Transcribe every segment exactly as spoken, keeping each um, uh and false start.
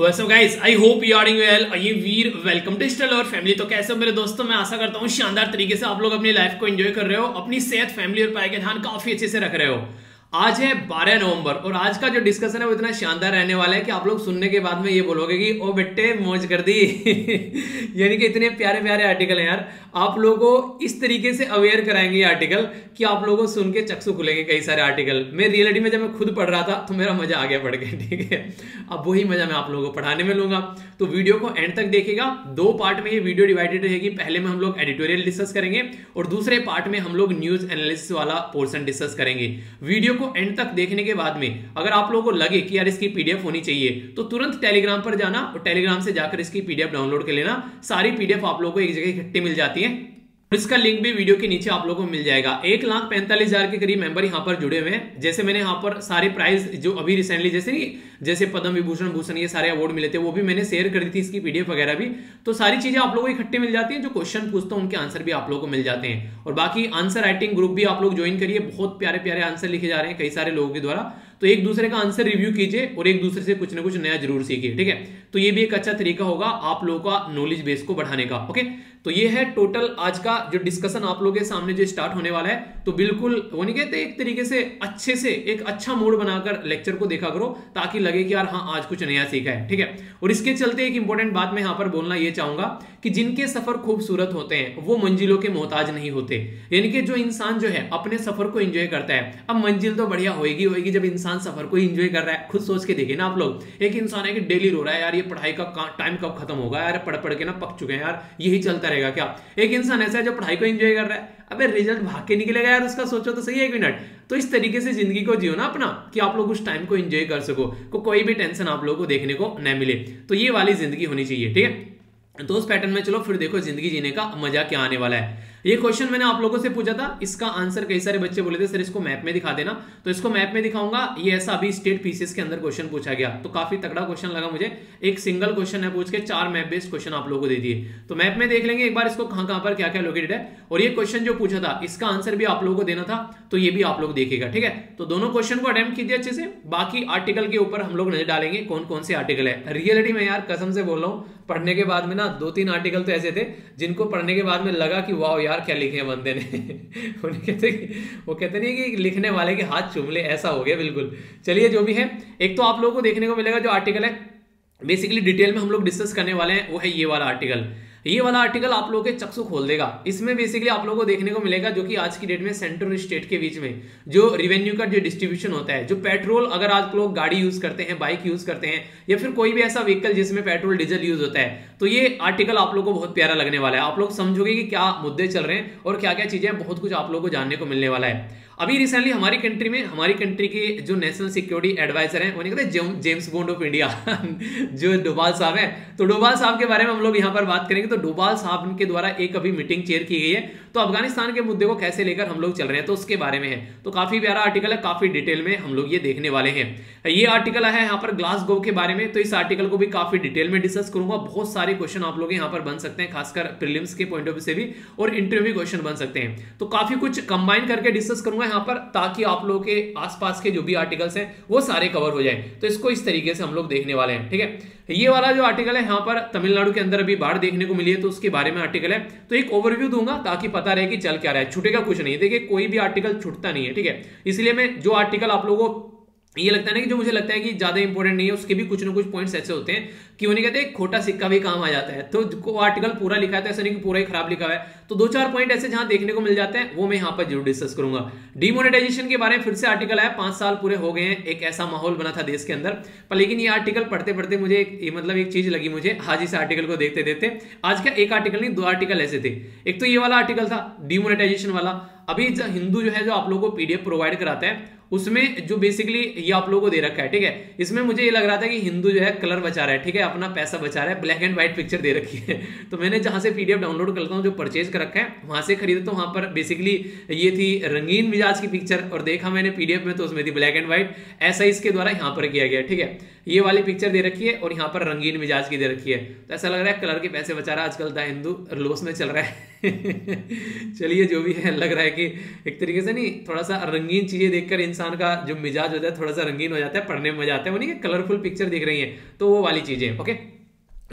Welcome guys, I hope you are doing well. I Veer welcome digital और family. तो कैसे हो मेरे दोस्तों, मैं आशा करता हूँ शानदार तरीके से आप लोग अपनी लाइफ को एंजॉय कर रहे हो, अपनी सेहत फैमिली और पाए के ध्यान काफी अच्छे से रख रहे हो। आज है बारह नवंबर और आज का जो डिस्कशन है वो इतना शानदार रहने वाला है कि आप लोग सुनने के बाद में ये बोलोगे कि ओ बेटे मौज कर दी यानी कि इतने प्यारे प्यारे आर्टिकल हैं यार, आप लोगों को इस तरीके से अवेयर कराएंगे ये आर्टिकल कि आप लोगों को सुन के चक्षु खुलेंगे। कई सारे आर्टिकल मैं रियलिटी में जब मैं खुद पढ़ रहा था तो मेरा मजा आ गया पढ़ के, ठीक है। अब वही मजा मैं आप लोगों को पढ़ाने में लूंगा, तो वीडियो को एंड तक देखिएगा। दो पार्ट में ये वीडियो डिवाइडेड रहेगी, पहले में हम लोग एडिटोरियल डिस्कस करेंगे और दूसरे पार्ट में हम लोग न्यूज एनालिसिस वाला पोर्शन डिस्कस करेंगे। वीडियो को एंड तक देखने के बाद में अगर आप लोगों को लगे कि यार इसकी पीडीएफ होनी चाहिए तो तुरंत टेलीग्राम पर जाना और टेलीग्राम से जाकर इसकी पीडीएफ डाउनलोड कर लेना। सारी पीडीएफ आप लोगों को एक जगह इकट्ठी मिल जाती है, इसका लिंक भी वीडियो के नीचे आप लोगों को मिल जाएगा। एक लाख पैंतालीस हजार के करीब मेंबर यहाँ पर जुड़े हुए हैं। जैसे मैंने यहाँ पर सारे प्राइज जो अभी रिसेंटली जैसे नहीं जैसे पद्म विभूषण भूषण ये सारे अवार्ड मिले थे वो भी मैंने शेयर कर दी थी, इसकी पीडीएफ वगैरह भी। तो सारी चीजें आप लोगों को इकट्ठे मिल जाती हैं, जो क्वेश्चन पूछता हूँ उनके आंसर भी आप लोगों को मिल जाते हैं। और बाकी आंसर राइटिंग ग्रुप भी आप लोग ज्वाइन करिए, बहुत प्यारे प्यारे आंसर लिखे जा रहे हैं कई सारे लोगों के द्वारा, तो एक दूसरे का आंसर रिव्यू कीजिए और एक दूसरे से कुछ ना कुछ नया जरूर सीखिए, ठीक है। तो ये भी एक अच्छा तरीका होगा आप लोगों का नॉलेज बेस को बढ़ाने का। ओके, तो ये है टोटल आज का जो डिस्कशन आप लोगों के सामने जो स्टार्ट होने वाला है। तो बिल्कुल वो नहीं कहते एक तरीके से अच्छे से एक अच्छा मूड बनाकर लेक्चर को देखा करो ताकि लगे कि यार हाँ आज कुछ नया सीखा है, ठीक है। और इसके चलते एक इंपॉर्टेंट बात मैं यहाँ पर बोलना ये चाहूंगा कि जिनके सफर खूबसूरत होते हैं वो मंजिलों के मोहताज नहीं होते। यानी कि जो इंसान जो है अपने सफर को एंजॉय करता है, अब मंजिल तो बढ़िया होगी होगी जब इंसान सफर को एंजॉय कर रहा है। खुद सोच के देखिए ना आप लोग, एक इंसान है कि डेली रो रहा है यार ये पढ़ाई का टाइम कब खत्म होगा यार, पढ़ पढ़ के ना पक चुके हैं यार, यही चलता रहेगा क्या। एक इंसान ऐसा है जो पढ़ाई को एंजॉय कर रहा है, अबे रिजल्ट भाग के निकलेगा यार उसका, सोचो तो सही है एक मिनट। तो इस तरीके से जिंदगी को जियो ना अपना कि आप लोग उस टाइम को एंजॉय कर सको, को कोई भी टेंशन आप लोगों को देखने को न मिले। तो ये वाली जिंदगी होनी चाहिए, ठीक है। तो उस पैटर्न में चलो, फिर देखो जिंदगी जीने का मजा क्या आने वाला है। ये क्वेश्चन मैंने आप लोगों से पूछा था, इसका आंसर कई सारे बच्चे बोले थे सर इसको मैप में दिखा देना, तो इसको मैप में दिखाऊंगा। ये ऐसा अभी स्टेट पीसीएस के अंदर क्वेश्चन पूछा गया, तो काफी तगड़ा क्वेश्चन लगा मुझे। एक सिंगल क्वेश्चन है पूछ के चार मैप बेस्ड क्वेश्चन आप लोगों को दे दिए, तो मैप में देख लेंगे एक बार इसको कहां कहां पर क्या क्या लोकेटेड है। और ये क्वेश्चन जो पूछा था इसका आंसर भी आप लोगों को देना था, तो ये भी आप लोग देखिएगा, ठीक है। तो दोनों क्वेश्चन को अटेम्प्ट कीजिए अच्छे से, बाकी आर्टिकल के ऊपर हम लोग नजर डालेंगे कौन कौन से आर्टिकल है। रियलिटी में यार कसम से बोल रहा हूँ, पढ़ने के बाद में ना दो तीन आर्टिकल तो ऐसे थे जिनको पढ़ने के बाद में लगा कि वाह यार क्या लिखे हैं बंदे ने कहते वो कहते नहीं कि लिखने वाले के हाथ चूम ले, ऐसा हो गया बिल्कुल। चलिए जो भी है, एक तो आप लोगों को देखने को मिलेगा जो आर्टिकल है बेसिकली डिटेल में हम लोग डिस्कस करने वाले हैं वो है ये वाला आर्टिकल। ये वाला आर्टिकल आप लोगों के चक्षु खोल देगा। इसमें बेसिकली आप लोगों को देखने को मिलेगा जो कि आज की डेट में सेंटर और स्टेट के बीच में जो रेवेन्यू का जो डिस्ट्रीब्यूशन होता है, जो पेट्रोल अगर आप लोग गाड़ी यूज करते हैं, बाइक यूज करते हैं या फिर कोई भी ऐसा व्हीकल जिसमें पेट्रोल डीजल यूज होता है, तो ये आर्टिकल आप लोगों को बहुत प्यारा लगने वाला है। आप लोग समझोगे कि क्या मुद्दे चल रहे हैं और क्या क्या चीजें, बहुत कुछ आप लोगों को जानने को मिलने वाला है। अभी रिसेंटली हमारी कंट्री में हमारी कंट्री के जो नेशनल सिक्योरिटी एडवाइजर हैं उन्हें कहते हैं जेम्स बॉन्ड ऑफ इंडिया जो डोभाल साहब हैं, तो डोभाल साहब के बारे में हम लोग यहाँ पर बात करेंगे। तो डोभाल साहब के द्वारा एक अभी मीटिंग चेयर की गई है, तो अफगानिस्तान के मुद्दे को कैसे लेकर हम लोग चल रहे हैं तो उसके बारे में है। तो काफी प्यारा आर्टिकल है, काफी डिटेल में हम लोग ये देखने वाले हैं। ये आर्टिकल है यहाँ पर ग्लासगो के बारे में, तो इस आर्टिकल को भी काफी डिटेल में डिस्कस करूंगा। बहुत सारे क्वेश्चन आप लोग यहाँ पर बन सकते हैं, खासकर प्रीलिम्स के पॉइंट ऑफ व्यू से भी और इंटरव्यू क्वेश्चन बन सकते हैं। तो काफी कुछ कंबाइन करके डिस्कस करूंगा यहाँ पर, ताकि आप लोगों के आसपास के जो भी आर्टिकल्स हैं वो सारे कवर हो जाएं। तो इसको इस तरीके से हम लोग देखने वाले हैं, ठीक है। ये वाला जो आर्टिकल है यहाँ पर तमिलनाडु के अंदर अभी बाढ़ देखने को मिली है, तो उसके बारे में आर्टिकल है। तो एक ओवरव्यू दूंगा ताकि पता रहे कि चल क्या रहा है, छूटेगा कुछ नहीं। देखिए कोई भी आर्टिकल छूटता नहीं है, ठीक है। इसलिए मैं जो आर्टिकल आप लोगों को ये लगता है ना कि जो मुझे लगता है कि ज्यादा इंपॉर्टेंट नहीं है, उसके भी कुछ ना कुछ पॉइंट्स ऐसे होते हैं कि उन्हें कहते हैं खोटा सिक्का भी काम आ जाता है। तो आर्टिकल पूरा लिखा था, ऐसा नहीं कि पूरा ही खराब लिखा हुआ है, तो दो चार पॉइंट ऐसे जहां देखने को मिल जाते हैं वो मैं यहाँ पर जरूर डिस्कस करूंगा। डिमोनेटाइजेशन के बारे में फिर से आर्टिकल आया, पांच साल पूरे हो गए हैं, एक ऐसा माहौल बना था देश के अंदर पर। लेकिन ये आर्टिकल पढ़ते पढ़ते मुझे एक, मतलब एक चीज लगी मुझे आज इस आर्टिकल को देखते देखते, आज का एक आर्टिकल नहीं दो आर्टिकल ऐसे थे। एक तो ये वाला आर्टिकल था डिमोनेटाइजेशन वाला, अभी हिंदू जो है जो आप लोगों को पीडीएफ प्रोवाइड कराता है उसमें जो बेसिकली ये आप लोगों को दे रखा है, ठीक है। इसमें मुझे ये लग रहा था कि हिंदू जो है कलर बचा रहा है, ठीक है, अपना पैसा बचा रहा है, ब्लैक एंड व्हाइट पिक्चर दे रखी है। तो मैंने जहां से पीडीएफ डाउनलोड करता हूँ, जो परचेज कर रखा है वहां से खरीदता हूँ, वहां पर बेसिकली ये थी रंगीन मिजाज की पिक्चर और देखा मैंने पीडीएफ में तो उसमें थी ब्लैक एंड व्हाइट। ऐसा इसके द्वारा यहाँ पर किया गया, ठीक है। ये वाली पिक्चर दे रखी है और यहाँ पर रंगीन मिजाज की दे रखी है, तो ऐसा लग रहा है कलर के पैसे बचा रहा है आजकल द हिंदू, लॉस में चल रहा है चलिए जो भी है, लग रहा है कि एक तरीके से नहीं थोड़ा सा रंगीन चीजें देखकर इंसान का जो मिजाज होता है थोड़ा सा रंगीन हो जाता है, पढ़ने में मजा आता है, वो नहीं कि कलरफुल पिक्चर दिख रही है, तो वो वाली चीजें। ओके,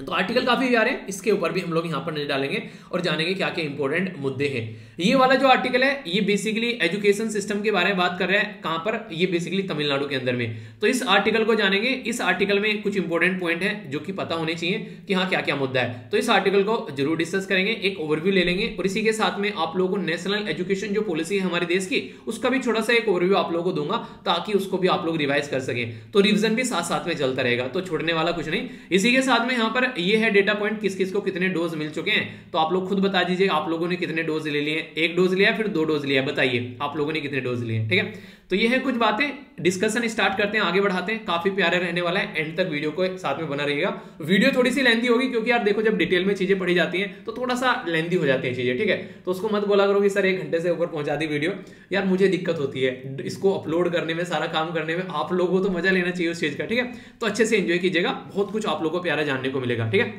तो आर्टिकल काफी प्यारे हैं, इसके ऊपर भी हम लोग यहाँ पर नजर डालेंगे और जानेंगे क्या क्या इंपॉर्टेंट मुद्दे हैं। ये वाला जो आर्टिकल है ये बेसिकली एजुकेशन सिस्टम के बारे में बात कर रहा है। कहाँ पर? ये बेसिकली तमिलनाडु के अंदर में। तो इस आर्टिकल को जानेंगे। इस आर्टिकल में कुछ इंपॉर्टेंट पॉइंट है जो कि पता होने चाहिए कि हाँ क्या क्या मुद्दा है, तो इस आर्टिकल को जरूर डिस्कस करेंगे, एक ओवरव्यू ले लेंगे। और इसी के साथ में आप लोगों को नेशनल एजुकेशन जो पॉलिसी है हमारे देश की उसका भी छोटा सा एक ओवरव्यू आप लोगों को दूंगा ताकि उसको भी आप लोग रिवाइज कर सके। तो रिविजन भी साथ साथ में चलता रहेगा, तो छोड़ने वाला कुछ नहीं। इसी के साथ में यहाँ पर ये है डेटा पॉइंट, किस किस को कितने डोज मिल चुके हैं, तो आप लोग खुद बता दीजिए आप लोगों ने कितने डोज ले लिए। एक डोज लिया फिर दो डोज लिया, बताइए आप लोगों ने कितने डोज लिए। ठीक है, तो ये है कुछ बातें, डिस्कशन स्टार्ट करते हैं, आगे बढ़ाते हैं, काफी प्यारा रहने वाला है। एंड तक वीडियो को साथ में बना रहिएगा। वीडियो थोड़ी सी लेंथी होगी क्योंकि यार देखो जब डिटेल में चीजें पढ़ी जाती हैं तो थोड़ा सा लेंथी हो जाती है चीजें। ठीक है, तो उसको मत बोला करो कि सर एक घंटे से ऊपर पहुंचा दी वीडियो, यार मुझे दिक्कत होती है इसको अपलोड करने में, सारा काम करने में। आप लोगों को तो मजा लेना चाहिए उस चीज का। ठीक है, तो अच्छे से एंजॉय कीजिएगा, बहुत कुछ आप लोगों को प्यारा जानने को मिलेगा। ठीक है,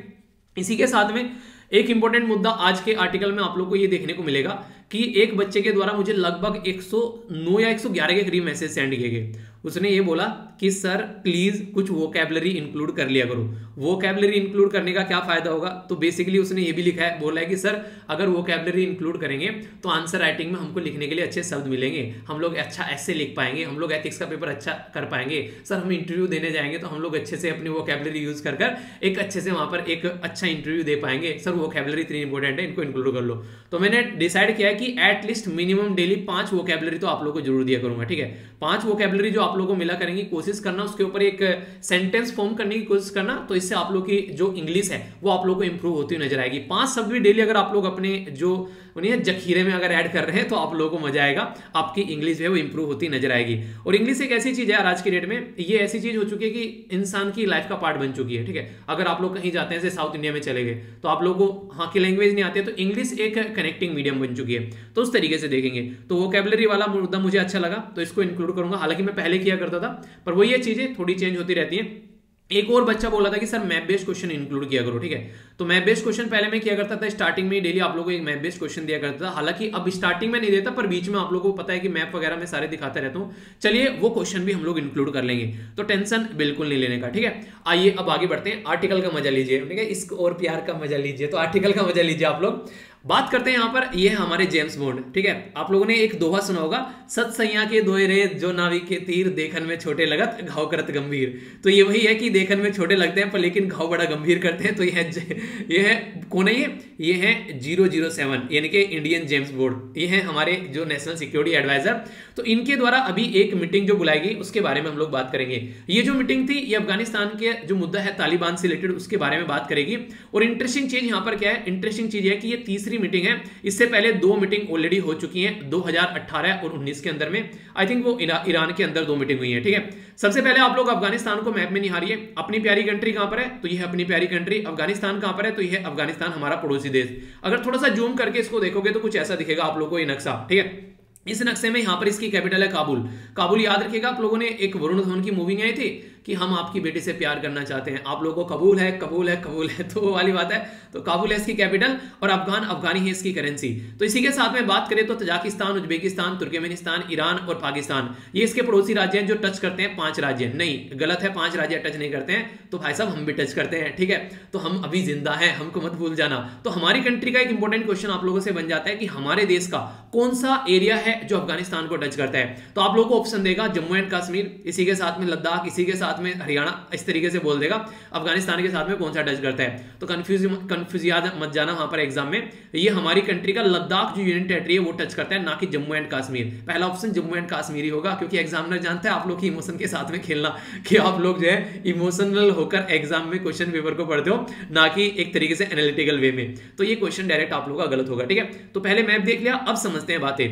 इसी के साथ में एक इंपॉर्टेंट मुद्दा आज के आर्टिकल में आप लोग को ये देखने को मिलेगा कि एक बच्चे के द्वारा मुझे लगभग एक सौ नौ या एक सौ ग्यारह के करीब मैसेज सेंड किए गए। उसने ये बोला कि सर प्लीज कुछ वोकैबुलरी इंक्लूड कर लिया करो। वोकैबुलरी इंक्लूड करने का क्या फायदा होगा? तो बेसिकली उसने ये भी लिखा है, बोला है कि सर अगर वोकैबुलरी इंक्लूड करेंगे तो आंसर राइटिंग में हमको लिखने के लिए अच्छे शब्द मिलेंगे, हम लोग अच्छा ऐसे लिख पाएंगे, हम लोग एथिक्स का पेपर अच्छा कर पाएंगे। सर हम इंटरव्यू देने जाएंगे तो हम लोग अच्छे से अपनी वोकैबुलरी यूज कर कर एक अच्छे से वहाँ पर एक अच्छा इंटरव्यू दे पाएंगे। सर वोकैबुलरी इतनी इंपॉर्टेंट है, इनको इंक्लूड कर लो। तो मैंने डिसाइड किया है कि एटलीस्ट मिनिमम डेली पांच वोकैबुलरी तो आप लोग को जरूर दिया करूंगा। ठीक है, पांच वोकैबुलरी जो आप लोगों को मिला करेंगे कोशिश करना उसके ऊपर एक सेंटेंस फॉर्म करने की कोशिश करना, तो इससे आप लोग की जो इंग्लिश है वो आप लोगों को इंप्रूव होती हुई नजर आएगी। पांच शब्द भी डेली अगर आप लोग अपने जो उन्हें जखीरे में अगर ऐड कर रहे हैं तो आप लोगों को मजा आएगा, आपकी इंग्लिश जो है वो इंप्रूव होती नजर आएगी। और इंग्लिश एक ऐसी चीज है आज की डेट में, ये ऐसी चीज हो चुकी है कि इंसान की लाइफ का पार्ट बन चुकी है। ठीक है, अगर आप लोग कहीं जाते हैं जैसे साउथ इंडिया में चले गए तो आप लोगों को वहाँ की लैंग्वेज नहीं आती है, तो इंग्लिश एक कनेक्टिंग मीडियम बन चुकी है, तो उस तरीके से देखेंगे। तो वोकैबुलरी वाला मुद्दा मुझे अच्छा लगा तो इसको इंक्लूड करूंगा, हालांकि मैं पहले किया करता था पर वो ये चीजें थोड़ी चेंज होती रहती हैं। एक और बच्चा बोला था कि sir map based question include किया करो। ठीक है, तो मैप बेस्ड क्वेश्चन पहले मैं किया करता था, स्टार्टिंग में डेली आप लोगों को एक मैप बेस्ड क्वेश्चन दिया करता था, हालांकि अब स्टार्टिंग में नहीं देता पर बीच में आप लोगों को पता है कि मैप वगैरह में सारे दिखाते रहता हूँ। चलिए वो क्वेश्चन भी हम लोग इंक्लूड कर लेंगे, तो टेंशन बिल्कुल नहीं लेने का। ठीक है, आइए अब आगे बढ़ते हैं, आर्टिकल का मजा लीजिए। ठीक है, इस और प्यार का मजा लीजिए, तो आर्टिकल का मजा लीजिए आप लोग। बात करते हैं यहाँ पर, ये है हमारे जेम्स बॉन्ड। ठीक है, आप लोगों ने एक दोहा सुना होगा, सतसैया के दोहे रे जो नाविक के तीर, देखन में छोटे लगत घाव करत गंभीर। तो ये वही है कि देखन में छोटे लगते हैं पर लेकिन घाव बड़ा गंभीर करते हैं। तो ये है ये है कौन है? ये ये है जीरो जीरो सेवन, यानी कि इंडियन जेम्स बॉन्ड। ये है हमारे जो नेशनल सिक्योरिटी एडवाइजर। तो इनके द्वारा अभी एक मीटिंग जो बुलाई गई उसके बारे में हम लोग बात करेंगे। ये जो मीटिंग थी ये अफगानिस्तान के जो मुद्दा है तालिबान से रिलेटेड उसके बारे में बात करेगी। और इंटरेस्टिंग चीज यहाँ पर क्या है? इंटरेस्टिंग चीज है कि ये तीसरी मीटिंग है, इससे पहले दो मीटिंग ऑलरेडी हो चुकी हैं दो हज़ार अठारह और उन्नीस के अंदर में। आई थिंक वो इरा, ईरान के अंदर दो मीटिंग हुई है। ठीक है, सबसे पहले आप लोग अफगानिस्तान को मैप में निहारिए, अपनी प्यारी कंट्री कहां पर है तो यह अपनी प्यारी कंट्री, अफगानिस्तान कहां पर है तो यह अफगानिस्तान हमारा पड़ोसी देश। अगर थोड़ा सा जूम करके इसको देखोगे तो कुछ ऐसा दिखेगा आप लोग को ये नक्शा। ठीक है, इस नक्शे में यहाँ पर इसकी कैपिटल है काबुल। काबुल याद रखिएगा, आप लोगों ने एक वरुण धवन की मूवी आई थी कि हम आपकी बेटी से प्यार करना चाहते हैं, आप लोगों को कबूल है कबूल है कबूल है, तो वो वाली बात है। तो काबुल है इसकी कैपिटल और अफगान अफगानी है इसकी करेंसी। तो इसी के साथ में बात करें तो तजाकिस्तान, उज्बेकिस्तान, तुर्कमेनिस्तान, ईरान और पाकिस्तान ये इसके पड़ोसी राज्य हैं जो टच करते हैं पांच राज्य। नहीं, गलत है, पांच राज्य टच नहीं करते हैं, तो भाई साहब हम भी टच करते हैं। ठीक है, तो हम अभी जिंदा है, हमको मत भूल जाना। तो हमारी कंट्री का एक इंपॉर्टेंट क्वेश्चन आप लोगों से बन जाता है कि हमारे देश का कौन सा एरिया है जो अफगानिस्तान को टच करता है। तो आप लोगों को ऑप्शन देगा जम्मू एंड कश्मीर, इसी के साथ में लद्दाख, इसी के साथ में हरियाणा, इस तरीके से बोल देगा अफगानिस्तान के साथ में कौन सा टच करता है। तो कंफ्यूज कंफ्यूज याद मत जाना वहां पर एग्जाम में, ये हमारी कंट्री का लद्दाख जो यूनियन टेरिटरी है वो टच करता है, ना कि जम्मू एंड कश्मीर। पहला ऑप्शन जम्मू एंड कश्मीर ही होगा क्योंकि एग्जामिनर जानता है आप लोग की इमोशन के साथ में खेलना, कि आप लोग जो है इमोशनल होकर एग्जाम में क्वेश्चन पेपर को पढ़ते हो, ना कि एक तरीके से एनालिटिकल वे में। तो ये क्वेश्चन डायरेक्ट आप लोग का गलत होगा। ठीक है, तो पहले मैप देख लिया, अब समझते हैं बातें।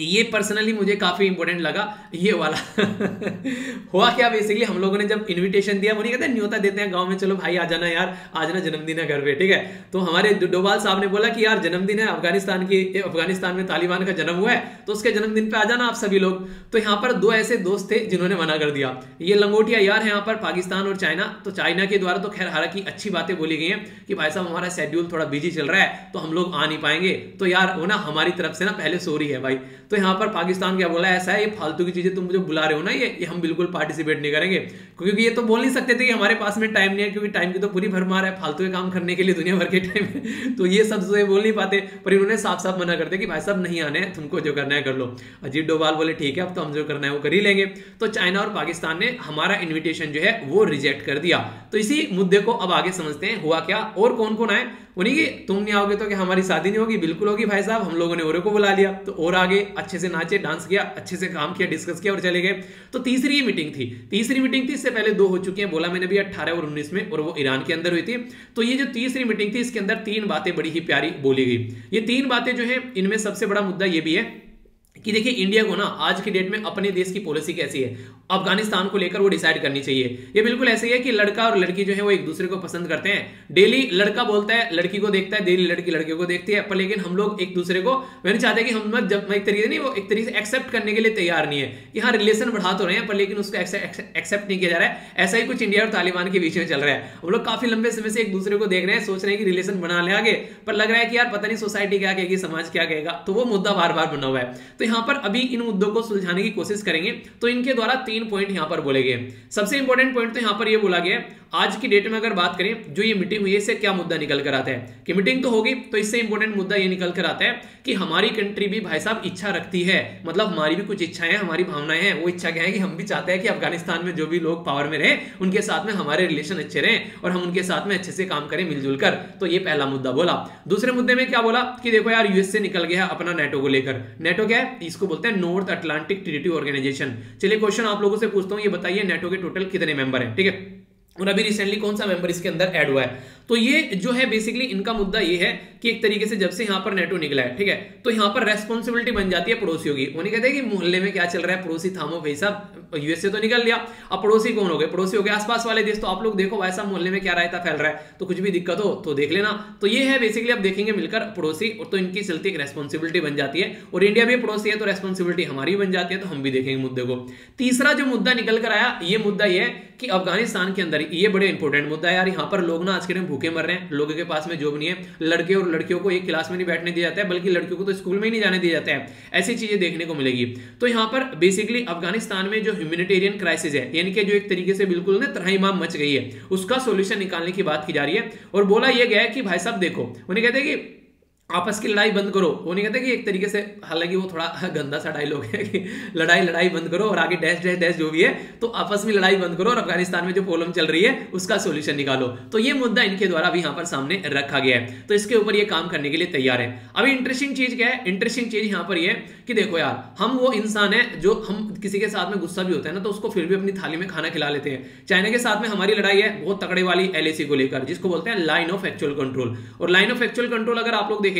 ये पर्सनली मुझे काफी इंपॉर्टेंट लगा ये वाला। हुआ क्या, बेसिकली हम लोगों ने जब इनविटेशन दिया, वो नहीं कहते न्योता देते हैं गांव में, चलो भाई आ जाना यार, आ जाना जन्मदिन है घर पे। ठीक है, तो हमारे डोभाल साहब ने बोला कि यार जन्मदिन है अफगानिस्तान की, अफगानिस्तान में तालिबान का जन्म हुआ है तो उसके जन्मदिन पे आ जाना आप सभी लोग। तो यहाँ पर दो ऐसे दोस्त थे जिन्होंने मना कर दिया। ये लंगोटिया यार है यहाँ पर पाकिस्तान और चाइना। तो चाइना के द्वारा तो खैर हालांकि अच्छी बातें बोली गई हैं कि भाई साहब हमारा शेड्यूल थोड़ा बिजी चल रहा है तो हम लोग आ नहीं पाएंगे, तो यार वो ना हमारी तरफ से ना पहले सॉरी है भाई। तो यहाँ पर पाकिस्तान क्या बोला, ऐसा है ये फालतू की चीजें तुम मुझे बुला रहे हो ना, ये, ये हम बिल्कुल पार्टिसिपेट नहीं करेंगे, क्योंकि ये तो बोल नहीं सकते थे कि हमारे पास में टाइम नहीं है, क्योंकि टाइम की तो पूरी भरमार है, फालतू के काम करने के लिए दुनिया भर के टाइम है, तो ये सब बोल नहीं पाते। पर इन्होंने साफ साफ मना करते कि भाई साहब नहीं आने, तुमको जो करना है कर लो। अजीत डोभाल बोले ठीक है, अब तो हम जो करना है वो कर ही लेंगे। तो चाइना और पाकिस्तान ने हमारा इन्विटेशन जो है वो रिजेक्ट कर दिया। तो इसी मुद्दे को अब आगे समझते हैं हुआ क्या और कौन कौन आए। वो नहीं कि तुम नहीं आओगे तो कि हमारी शादी नहीं होगी, बिल्कुल होगी भाई साहब, हम लोगों ने औरों को बुला लिया। तो और आगे अच्छे से नाचे, डांस किया, अच्छे से काम किया, डिस्कस किया और चले गए। तो तीसरी मीटिंग थी तीसरी मीटिंग थी इससे पहले दो हो चुकी हैं, बोला मैंने भी अट्ठारह और उन्नीस में, और वो ईरान के अंदर हुई थी। तो ये जो तीसरी मीटिंग थी इसके अंदर तीन बातें बड़ी ही प्यारी बोली गई। ये तीन बातें जो है इनमें सबसे बड़ा मुद्दा ये भी है कि देखिए इंडिया को ना आज की डेट में अपने देश की पॉलिसी कैसी है अफगानिस्तान को लेकर वो डिसाइड करनी चाहिए। ये बिल्कुल ऐसे ही है कि लड़का और लड़की जो है वो एक दूसरे को पसंद करते हैं, डेली लड़का बोलता है लड़की को देखता है, डेली लड़की लड़के को देखती है, पर लेकिन हम लोग एक दूसरे को नहीं चाहते कि हम जब एक तरीके नहीं वो एक तरीके से एक्सेप्ट करने के लिए तैयार नहीं है कि हाँ रिलेशन बढ़ा तो रहे हैं पर लेकिन उसको एक्सेप्ट नहीं किया जा रहा है। ऐसा ही कुछ इंडिया और तालिबान के बीच में चल रहा है। हम लोग काफी लंबे समय से एक दूसरे को देख रहे हैं, सोच रहे हैं कि रिलेशन बना ले आगे, पर लग रहा है कि यार पता नहीं सोसाइटी क्या कहेगी, समाज क्या कहेगा, तो वो मुद्दा बार बार बना हुआ है। तो यहाँ पर अभी इन मुद्दों को सुलझाने की कोशिश करेंगे। तो इनके द्वारा तीन पॉइंट यहाँ पर बोले गए। सबसे इंपॉर्टेंट पॉइंट तो यहाँ पर ये बोला गया है आज की डेट में अगर बात करें जो ये मीटिंग हुई है इससे क्या मुद्दा निकल कर आता है कि मीटिंग तो होगी, तो इससे इंपॉर्टेंट मुद्दा ये निकल कर आता है कि हमारी कंट्री भी भाई साहब इच्छा रखती है, मतलब हमारी भी कुछ इच्छाएं हैं, हमारी भावनाएं हैं। वो इच्छा क्या है कि हम भी चाहते हैं कि अफगानिस्तान में जो भी लोग पावर में रहें उनके साथ में हमारे रिलेशन अच्छे रहें और हम उनके साथ में अच्छे से काम करें मिलजुल कर। तो ये पहला मुद्दा बोला। दूसरे मुद्दे में क्या बोला कि देखो यार यूएस से निकल गया अपना नेटो को लेकर। नेटो क्या है, इसको बोलते हैं नॉर्थ अटलांटिक ट्रीटी ऑर्गेनाइजेशन। चलिए क्वेश्चन आप लोगों से पूछता हूं, ये बताइए नेटो के टोटल कितने मेंबर हैं, ठीक है, और अभी रिसेंटली कौन सा मेंबर इसके अंदर ऐड हुआ है। तो ये जो है बेसिकली इनका मुद्दा ये है कि एक तरीके से जब से यहाँ पर नेटो निकला है, ठीक है, तो यहाँ पर रेस्पॉन्सिबिलिटी बन जाती है पड़ोसियों की। वो नहीं कहते कि मोहल्ले में क्या चल रहा है, पड़ोसी थामो भाई साहब, यूएस से तो निकल लिया, अब पड़ोसी कौन हो गए, पड़ोसी हो गए आसपास वाले देश, तो आप लोग देखो वैसा मोहल्ले में क्या रायता फैल रहा है, तो कुछ भी दिक्कत हो तो देख लेना। तो ये है बेसिकली आप देखेंगे मिलकर पड़ोसी, और तो इनकी चलती एक रेस्पॉन्सिबिलिटी बन जाती है और इंडिया भी पड़ोसी है तो रेस्पॉन्सिबिलिटी हमारी बन जाती है, तो हम भी देखेंगे मुद्दे को। तीसरा जो मुद्दा निकल कर आया ये मुद्दा ये है कि अफगानिस्तान के अंदर, ये बड़े इंपॉर्टेंट मुद्दा है यार, यहाँ पर लोग ना आज के टाइम भूखे मर रहे हैं, लोगों के पास में जॉब नहीं है, लड़के और लड़कियों को एक क्लास में नहीं बैठने दिया जाता है, बल्कि लड़कियों को तो स्कूल में ही नहीं जाने दिया जाता है, ऐसी चीजें देखने को मिलेगी। तो यहाँ पर बेसिकली अफगानिस्तान में जो ह्यूमैनिटेरियन क्राइसिस है, यानी कि जो एक तरीके से बिल्कुल ना त्राहिमाम मच गई है, उसका सोल्यूशन निकालने की बात की जा रही है। और बोला यह गया है कि भाई साहब देखो, उन्हें कहते हैं कि आपस की लड़ाई बंद करो। वो नहीं कहते कि एक तरीके से, हालांकि वो थोड़ा गंदा सा डायलॉग है कि लड़ाई लड़ाई बंद करो और आगे डैश डैश डैश जो भी है, तो आपस में लड़ाई बंद करो और अफगानिस्तान में जो प्रॉब्लम चल रही है उसका सोल्यूशन निकालो। तो ये मुद्दा इनके द्वारा भी यहाँ पर सामने रखा गया है, तो इसके ऊपर ये काम करने के लिए तैयार है। अभी इंटरेस्टिंग चीज क्या है, इंटरेस्टिंग चीज यहाँ पर यह है कि देखो यार हम वो इंसान है जो हम किसी के साथ में गुस्सा भी होता है ना तो उसको फिर भी अपनी थाली में खाना खिला लेते हैं। चाइना के साथ में हमारी लड़ाई है बहुत तगड़े वाली एलएसी को लेकर, जिसको बोलते हैं लाइन ऑफ एक्चुअल कंट्रोल। और लाइन ऑफ एक्चुअल कंट्रोल अगर आप लोग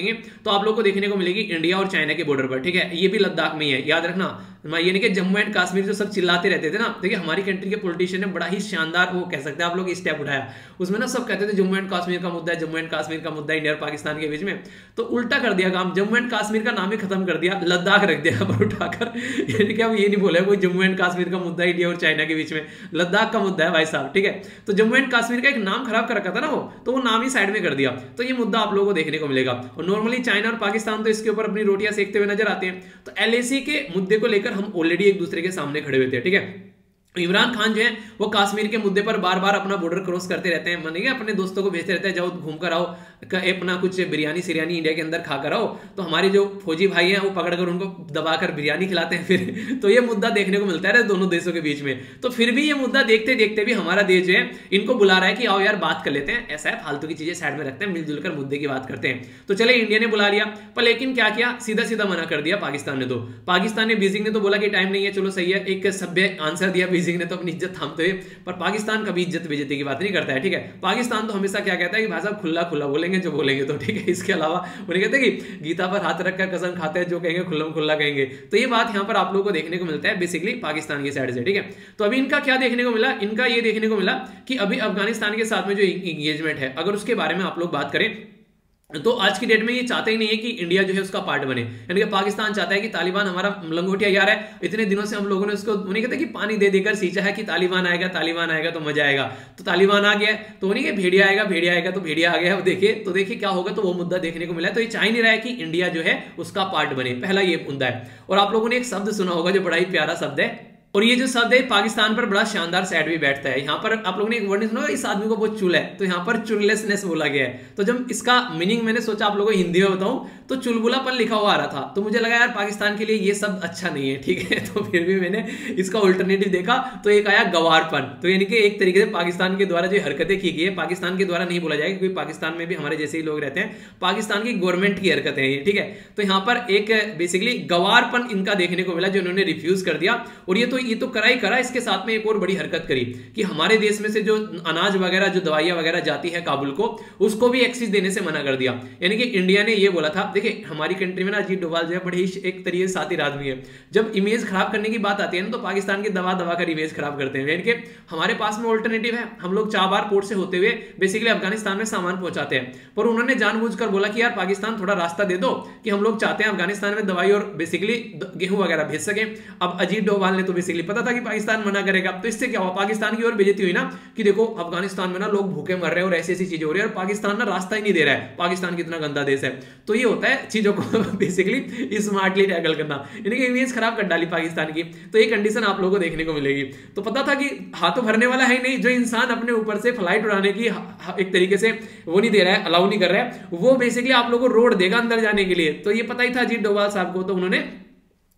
तो आप लोग को देखने को मिलेगी इंडिया और चाइना के बॉर्डर पर, ठीक है, ये भी लद्दाख में ही है, याद रखना। यानी कि जम्मू एंड कश्मीर जो सब चिल्लाते रहते थे ना, देखिए हमारी कंट्री के पॉलिटिशियन ने बड़ा ही शानदार वो कह सकते हैं आप लोग स्टेप उठाया, उसमें ना सब कहते थे जम्मू एंड कश्मीर का मुद्दा है, जम्मू एंड कश्मीर का मुद्दा है इंडिया और पाकिस्तान के बीच में, तो उल्टा कर दिया काम, जम्मू एंड कश्मीर का नाम ही खत्म कर दिया, लद्दाख रख दिया पर उठाकर। यानी कि अब ये नहीं बोला कोई जम्मू एंड कश्मीर का मुद्दा है इंडिया और चाइना के बीच में, लद्दाख का मुद्दा है भाई साहब, ठीक है। तो जम्मू एंड कश्मीर का एक नाम खराब कर रखा था ना वो, तो वो नाम ही साइड में कर दिया। तो ये मुद्दा आप लोगों को देखने को मिलेगा। और नॉर्मली चाइना और पाकिस्तान तो इसके ऊपर अपनी रोटियां सेकते हुए नजर आते हैं। तो एलएसी के मुद्दे को लेकर हम ऑलरेडी एक दूसरे के सामने खड़े हुए थे, ठीक है। इमरान खान जो है वो कश्मीर के मुद्दे पर बार बार अपना बॉर्डर क्रॉस करते रहते हैं, मानेंगे अपने दोस्तों को भेजते रहते हैं, जाओ घूम कर आओ, अपना कुछ बिरयानी सिरियानी इंडिया के अंदर खा कर आओ, तो हमारे जो फौजी भाई हैं वो पकड़ कर उनको दबाकर बिरयानी खिलाते हैं फिर। तो ये मुद्दा देखने को मिलता है दोनों देशों के बीच में। तो फिर भी ये मुद्दा देखते देखते भी हमारा देश जो है इनको बुला रहा है कि आओ यार बात कर लेते हैं, ऐसा है फालतू की चीजें साइड में रखते हैं, मिलजुल कर मुद्दे की बात करते हैं। तो चले इंडिया ने बुला लिया, पर लेकिन क्या किया, सीधा सीधा मना कर दिया पाकिस्तान ने। तो पाकिस्तान ने, बीजिंग ने तो बोला कि टाइम नहीं है, चलो सही है, एक सभ्य आंसर दिया ने तो अपनी इज्जत थामते हुए, पर पाकिस्तान कभी इज्जत बेइज्जती की बात नहीं करता है, ठीक है। पाकिस्तान तो हमेशा क्या कहता है कि भाई साहब खुला खुला बोलेंगे जो बोलेंगे तो, ठीक है। इसके अलावा वो नहीं कहते कि गीता पर हाथ रखकर कसम खाते हैं जो कहेंगे खुल्लम खुल्ला कहेंगे। तो ये बात यहाँ पर आप लोगों को देखने को मिलता है बेसिकली पाकिस्तान की साइड से, ठीक है। तो अभी इनका क्या देखने को मिला, इनका ये देखने को मिला कि अभी अफगानिस्तान के साथ में जो इंगेजमेंट है अगर उसके बारे में आप लोग बात करें तो आज की डेट में ये चाहते ही नहीं है कि इंडिया जो है उसका पार्ट बने, यानी कि पाकिस्तान चाहता है कि तालिबान हमारा लंगोटिया यार है, इतने दिनों से हम लोगों ने उसको उन्हें कहते कि पानी दे देकर सींचा है कि तालिबान आएगा तालिबान आएगा तो मजा आएगा, तो तालिबान आ गया तो उन्हें कि भेड़िया आएगा भेड़िया आएगा तो भेड़िया आ गया। अब देखिए तो देखिए क्या होगा, तो वो मुद्दा देखने को मिला है। तो ये चाह नहीं रहा है कि इंडिया जो है उसका पार्ट बने, पहला ये मुद्दा है। और आप लोगों ने एक शब्द सुना होगा जो बड़ा ही प्यारा शब्द है, और ये जो शब्द है पाकिस्तान पर बड़ा शानदार सैड भी बैठता है। यहाँ पर आप लोगों ने एक वर्ड नहीं सुना, इस आदमी को बहुत चुल है, तो यहाँ पर चुललेसनेस बोला गया है। तो जब इसका मीनिंग मैंने सोचा आप लोगों को हिंदी में बताऊं तो चुलबुलापन लिखा हुआ आ रहा था, तो मुझे लगा यार पाकिस्तान के लिए ये शब्द अच्छा नहीं है, ठीक है, तो फिर भी मैंने इसका ऑल्टरनेटिव देखा तो एक आया गवारपन। तो यानी कि एक तरीके से पाकिस्तान के द्वारा जो हरकतें की गई है, पाकिस्तान के द्वारा नहीं बोला जाएगा क्योंकि पाकिस्तान में भी हमारे जैसे ही लोग रहते हैं, पाकिस्तान की गवर्नमेंट की हरकतें हैं, ठीक है। तो यहाँ पर एक बेसिकली गवारपन इनका देखने को मिला जो इन्होंने रिफ्यूज कर दिया। और ये तो ये तो करा ही करा, इसके साथ में एक और बड़ी हरकत करी कि हमारे देश में से जो अनाज वगैरह जो दवाइयां वगैरह जाती है काबुल को, उसको भी एक्सिस देने से मना कर दिया। यानी कि इंडिया ने ये बोला था, देखिए हमारी कंट्री में ना अजीत डोभाल जो है बड़े ही एक तरीके से साथी आदमी है, जब इमेज खराब करने की बात आती है ना तो पाकिस्तान की दवा दवा कर इमेज खराब करते हैं। यानी कि हमारे पास में ऑल्टरनेटिव है, हम लोग चाबार पोर्ट से होते हुए बेसिकली अफगानिस्तान में सामान पहुंचाते हैं, पर उन्होंने जानबूझकर बोला कि यार पाकिस्तान थोड़ा रास्ता दे दो कि हम लोग चाहते हैं अफगानिस्तान में दवाई और बेसिकली गेहूं वगैरह भेज सके। अब अजीत डोभाल ने तो बेसिकली पता था कि पाकिस्तान मना करेगा, तो इससे क्या हुआ, पाकिस्तान की ओर बेइज्जती हुई ना कि देखो अफगानिस्तान में ना लोग भूखे मर रहे हैं और ऐसी ऐसी चीजें हो रही है और पाकिस्तान ना रास्ता ही नहीं दे रहा है, पाकिस्तान कितना गंदा देश है। तो ये होता है चीजों को बेसिकली स्मार्टली टैकल करना, यानी कि इमेज खराब कर डाली पाकिस्तान की। तो ये कंडीशन आप लोगों को देखने को मिलेगी। तो पता था कि हाथों भरने वाला है नहीं, जो इंसान अपने ऊपर से फ्लाइट उड़ाने की एक तरीके से वो नहीं दे रहा है, अलाउ नहीं कर रहा है, वो बेसिकली आप लोगों को रोड देगा अंदर जाने के लिए। तो ये पता ही था अजीत डोभाल साहब को, तो उन्होंने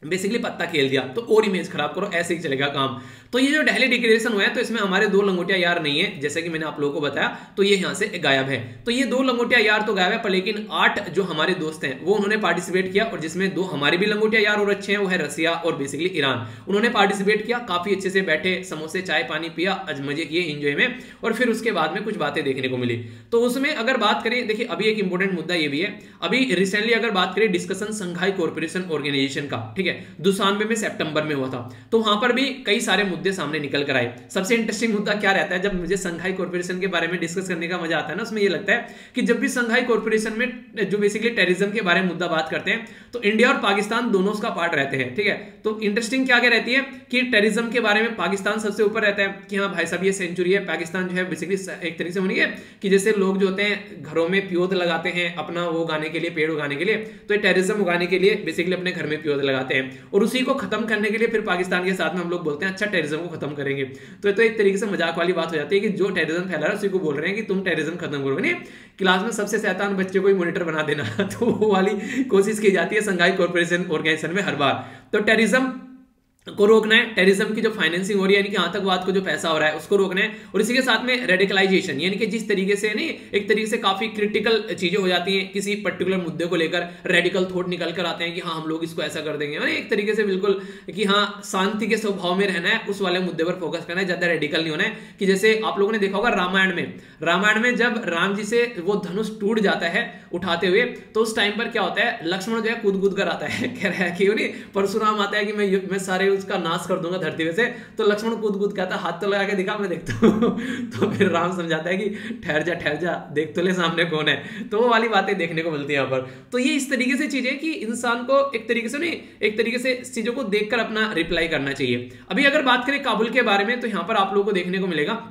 बेसिकली पत्ता खेल दिया, तो और इमेज खराब करो, ऐसे ही चलेगा काम। तो ये जो डेली डिक्लेरेशन हुआ है तो इसमें हमारे दो लंगोटिया यार नहीं है, जैसे कि मैंने आप लोगों को बताया, तो ये यहाँ से गायब है। तो ये दो लंगोटिया यार तो गायब है, पर लेकिन आठ जो हमारे दोस्त हैं वो उन्होंने पार्टिसिपेट किया, और जिसमें दो हमारे भी लंगोटिया यार और अच्छे हैं, वो है रसिया और बेसिकली ईरान। उन्होंने पार्टिसिपेट किया, काफी अच्छे से बैठे, समोसे चाय पानी पिया, मजे किए इंजॉय में, और फिर उसके बाद में कुछ बातें देखने को मिली। तो उसमें अगर बात करें, देखिए अभी एक इंपॉर्टेंट मुद्दा ये भी है, अभी रिसेंटली अगर बात करें डिस्कशन संघाई कॉर्पोरेशन ऑर्गेनाइजेशन का, ठीक है, दुशानबे में सितंबर में हुआ था, तो वहां पर भी कई सारे मुद्दे सामने निकल कर आए। सबसे इंटरेस्टिंग मुद्दा क्या रहता है, जब मुझे संघाई कॉर्पोरेशन के बारे में डिस्कस करने का मजा आता है ना, उसमें ये लगता है कि जब भी संघाई कॉर्पोरेशन में जो बेसिकली टेररिज्म के बारे में मुद्दा बात करते हैं तो इंडिया और पाकिस्तान दोनों उसका पार्ट रहते हैं, ठीक है। तो इंटरेस्टिंग क्या क्या रहती है कि टेररिज्म के बारे में पाकिस्तान सबसे ऊपर रहता है कि हाँ भाई साहब ये सेंचुरी है, पाकिस्तान जो है बेसिकली एक तरीके से होनी है कि जैसे लोग जो होते हैं घरों में प्योद लगाते हैं अपना वो उगाने के लिए, पेड़ उगाने के लिए, तो टेररिज्म उगाने के लिए बेसिकली अपने घर में प्योद लगाते हैं, और उसी को खत्म करने के लिए फिर पाकिस्तान के साथ में हम लोग बोलते हैं अच्छा टेररिज्म को खत्म करेंगे। तो ये तो एक तरीके से मजाक वाली बात हो जाती है कि जो टेररिज्म फैला रहा है उसी को बोल रहे हैं कि तुम टेररिज्म खत्म करोगे, नहीं क्लास में सबसे शैतान बच्चे को ही मॉनिटर बना देना तो वो वाली कोशिश की जाती है संघाई कॉर्पोरेशन ऑर्गेनाइजेशन में हर बार। तो टेररिज्म को रोकना है, टेररिज्म की जो फाइनेंसिंग हो रही है यानी कि आतंकवाद को जो पैसा हो रहा है उसको रोकना है, और इसी के साथ में रेडिकलाइजेशन यानी कि जिस तरीके से नहीं एक तरीके से काफी क्रिटिकल चीजें हो जाती हैं किसी पर्टिकुलर मुद्दे को लेकर, रेडिकल थॉट निकल कर आते हैं कि हाँ हम लोग इसको ऐसा कर देंगे, एक तरीके से बिल्कुल कि हाँ शांति के स्वभाव में रहना है, उस वाले मुद्दे पर फोकस करना है, ज्यादा रेडिकल नहीं होना है। कि जैसे आप लोगों ने देखा होगा रामायण में, रामायण में जब राम जी से वो धनुष टूट जाता है उठाते हुए, तो उस टाइम पर क्या होता है, लक्ष्मण जो है कूद कूद कर आता है, कह रहा है कि परशुराम आता है कि मैं मैं सारे उसका नाश कर दूंगा धरती पे से, तो लक्ष्मण कूद कूद कहता हाथ तो लगा के दिखा मैं देखता हूं तो फिर राम समझाता है कि ठहर जा ठहर जा देख तो ले सामने कौन है। तो वो वाली बातें देखने को मिलती है यहाँ पर। तो ये इस तरीके से चीजें कि इंसान को एक तरीके से नहीं एक तरीके से चीजों को देखकर अपना रिप्लाई करना चाहिए। अभी अगर बात करें काबुल के बारे में तो यहाँ पर आप लोगों को देखने को मिलेगा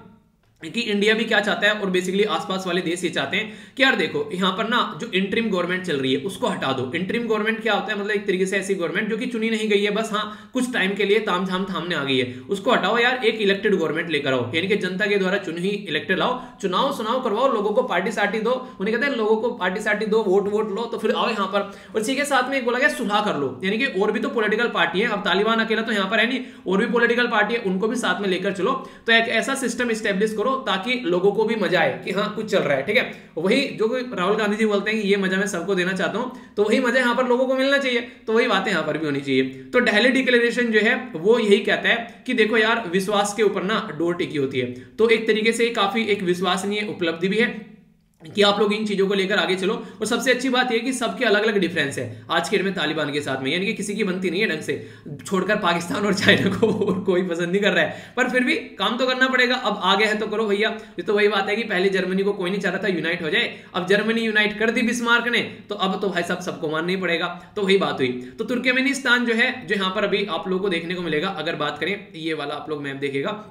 कि इंडिया भी क्या चाहता है और बेसिकली आसपास वाले देश ये चाहते हैं कि यार देखो यहाँ पर ना जो इंटरिम गवर्नमेंट चल रही है उसको हटा दो। इंटरिम गवर्नमेंट क्या होता है, मतलब एक तरीके से ऐसी गवर्नमेंट जो कि चुनी नहीं गई है, बस हाँ कुछ टाइम के लिए तामझाम थामने आ गई है, उसको हटाओ यार, एक इलेक्टेड गवर्नमेंट लेकर आओ, यानी कि जनता के द्वारा चुनी इलेक्टेड लाओ, चुनाव सुनाव करवाओ, लोगों को पार्टी सार्टी दो, उन्हें कहते हैं लोगों को पार्टी सार्टी दो, वोट वोट लो, तो फिर आओ यहाँ पर। और इसी के साथ में एक बोला गया सुलह कर लो, यानी कि और भी तो पोलिटिकल पार्टी है, अब तालिबान अकेला तो यहाँ पर है नहीं, और भी पोलिटिकल पार्टी है, उनको भी साथ में लेकर चलो, तो एक ऐसा सिस्टम स्टेब्लिश करो ताकि लोगों को भी मजा आए कि हाँ कुछ चल रहा है, ठीक है। वही जो राहुल गांधी जी बोलते हैं कि ये मजा मैं सबको देना चाहता हूं, तो वही मजा यहाँ पर लोगों को मिलना चाहिए, तो वही बातें यहाँ पर भी होनी चाहिए। तो डेली डिक्लेरेशन जो है वो यही कहता है कि देखो यार विश्वास के ऊपर ना डोर टिकी होती है, तो एक तरीके से काफी एक विश्वसनीय उपलब्धि भी है। कि आप लोग इन चीज़ों को लेकर आगे चलो। और सबसे अच्छी बात यह कि सबके अलग अलग डिफरेंस है आज के डेट में तालिबान के साथ में, यानी कि किसी की बनती नहीं है ढंग से, छोड़कर पाकिस्तान और चाइना को और कोई पसंद नहीं कर रहा है, पर फिर भी काम तो करना पड़ेगा। अब आगे है तो करो भैया। ये तो वही बात है कि पहले जर्मनी को कोई नहीं चाह रहा था यूनाइट हो जाए, अब जर्मनी यूनाइट कर दी बिस्मार्क ने, तो अब तो भाई साहब सबको मानना ही पड़ेगा। तो वही बात हुई। तो तुर्कमेनिस्तान जो है, जो यहाँ पर अभी आप लोग को देखने को मिलेगा, अगर बात करें ये वाला आप लोग मैप देखेगा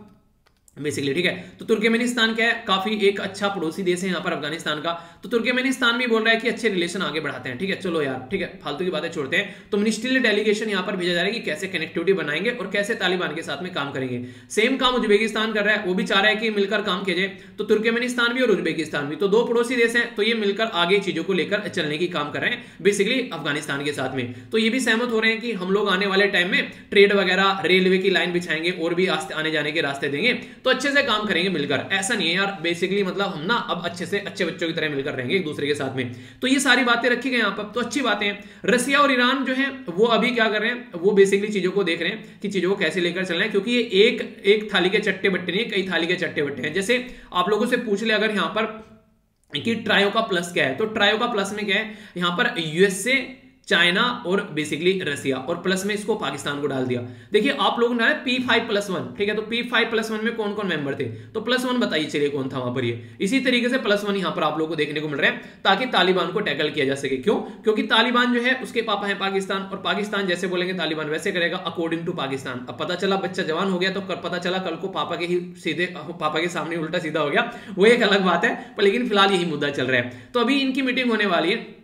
बेसिकली, ठीक है। तो तुर्कमेनिस्तान क्या है, काफी एक अच्छा पड़ोसी देश है यहाँ पर अफगानिस्तान का। तो तुर्कमेनिस्तान भी बोल रहा है कि अच्छे रिलेशन आगे बढ़ाते हैं, ठीक है चलो यार, ठीक है फालतू की बातें छोड़ते हैं। तो मिनिस्ट्रियल डेलीगेशन यहाँ पर भेजा जा रहा है कि कैसे कनेक्टिविटी बनाएंगे और कैसे तालिबान के साथ में काम करेंगे। सेम काम उज्बेकिस्तान कर रहा है, वो भी चाह रहा है कि मिलकर काम किया जाए। तो तुर्कमेनिस्तान भी और उज्बेकिस्तान भी, तो दो पड़ोसी देश हैं, तो ये मिलकर आगे चीजों को लेकर चलने की काम कर रहे हैं बेसिकली अफगानिस्तान के साथ में। तो ये भी सहमत हो रहे हैं कि हम लोग आने वाले टाइम में ट्रेड वगैरह, रेलवे की लाइन बिछाएंगे और भी आने जाने के रास्ते देंगे, तो अच्छे से काम करेंगे मिलकर। ऐसा नहीं है यार बेसिकली, मतलब हम ना अब अच्छे से अच्छे बच्चों की तरह मिलकर रहेंगे एक दूसरे के साथ में। तो ये सारी बातें रखी गई यहाँ पर, तो अच्छी बातें हैं। रसिया और ईरान जो है वो अभी क्या कर रहे हैं, वो बेसिकली चीजों को देख रहे हैं कि चीजों को कैसे लेकर चल रहे हैं, क्योंकि ये एक एक थाली के चट्टे बट्टे नहीं, कई थाली के चट्टे बट्टे हैं। जैसे आप लोगों से पूछ ले अगर यहाँ पर कि ट्रायो का प्लस क्या है, तो ट्रायो का प्लस में क्या है, यहाँ पर यूएसए, चाइना और बेसिकली रसिया, और प्लस में इसको पाकिस्तान को डाल दिया। देखिए आप लोग ना पी फाइव प्लस वन, ठीक है, तो पी फाइव प्लस वन में कौन कौन मेंबर थे, तो प्लस वन बताइए चलिए कौन था वहां पर, ये इसी तरीके से प्लस वन यहाँ पर आप लोगों को देखने को मिल रहा है, ताकि तालिबान को टैकल किया जा सके। क्यों? क्योंकि तालिबान जो है उसके पापा है पाकिस्तान, और पाकिस्तान जैसे बोलेंगे तालिबान वैसे करेगा अकॉर्डिंग टू पाकिस्तान। अब पता चला बच्चा जवान हो गया तो पता चला कल को पापा के ही सीधे, पापा के सामने उल्टा सीधा हो गया, वो एक अलग बात है, पर लेकिन फिलहाल यही मुद्दा चल रहा है। तो अभी इनकी मीटिंग होने वाली है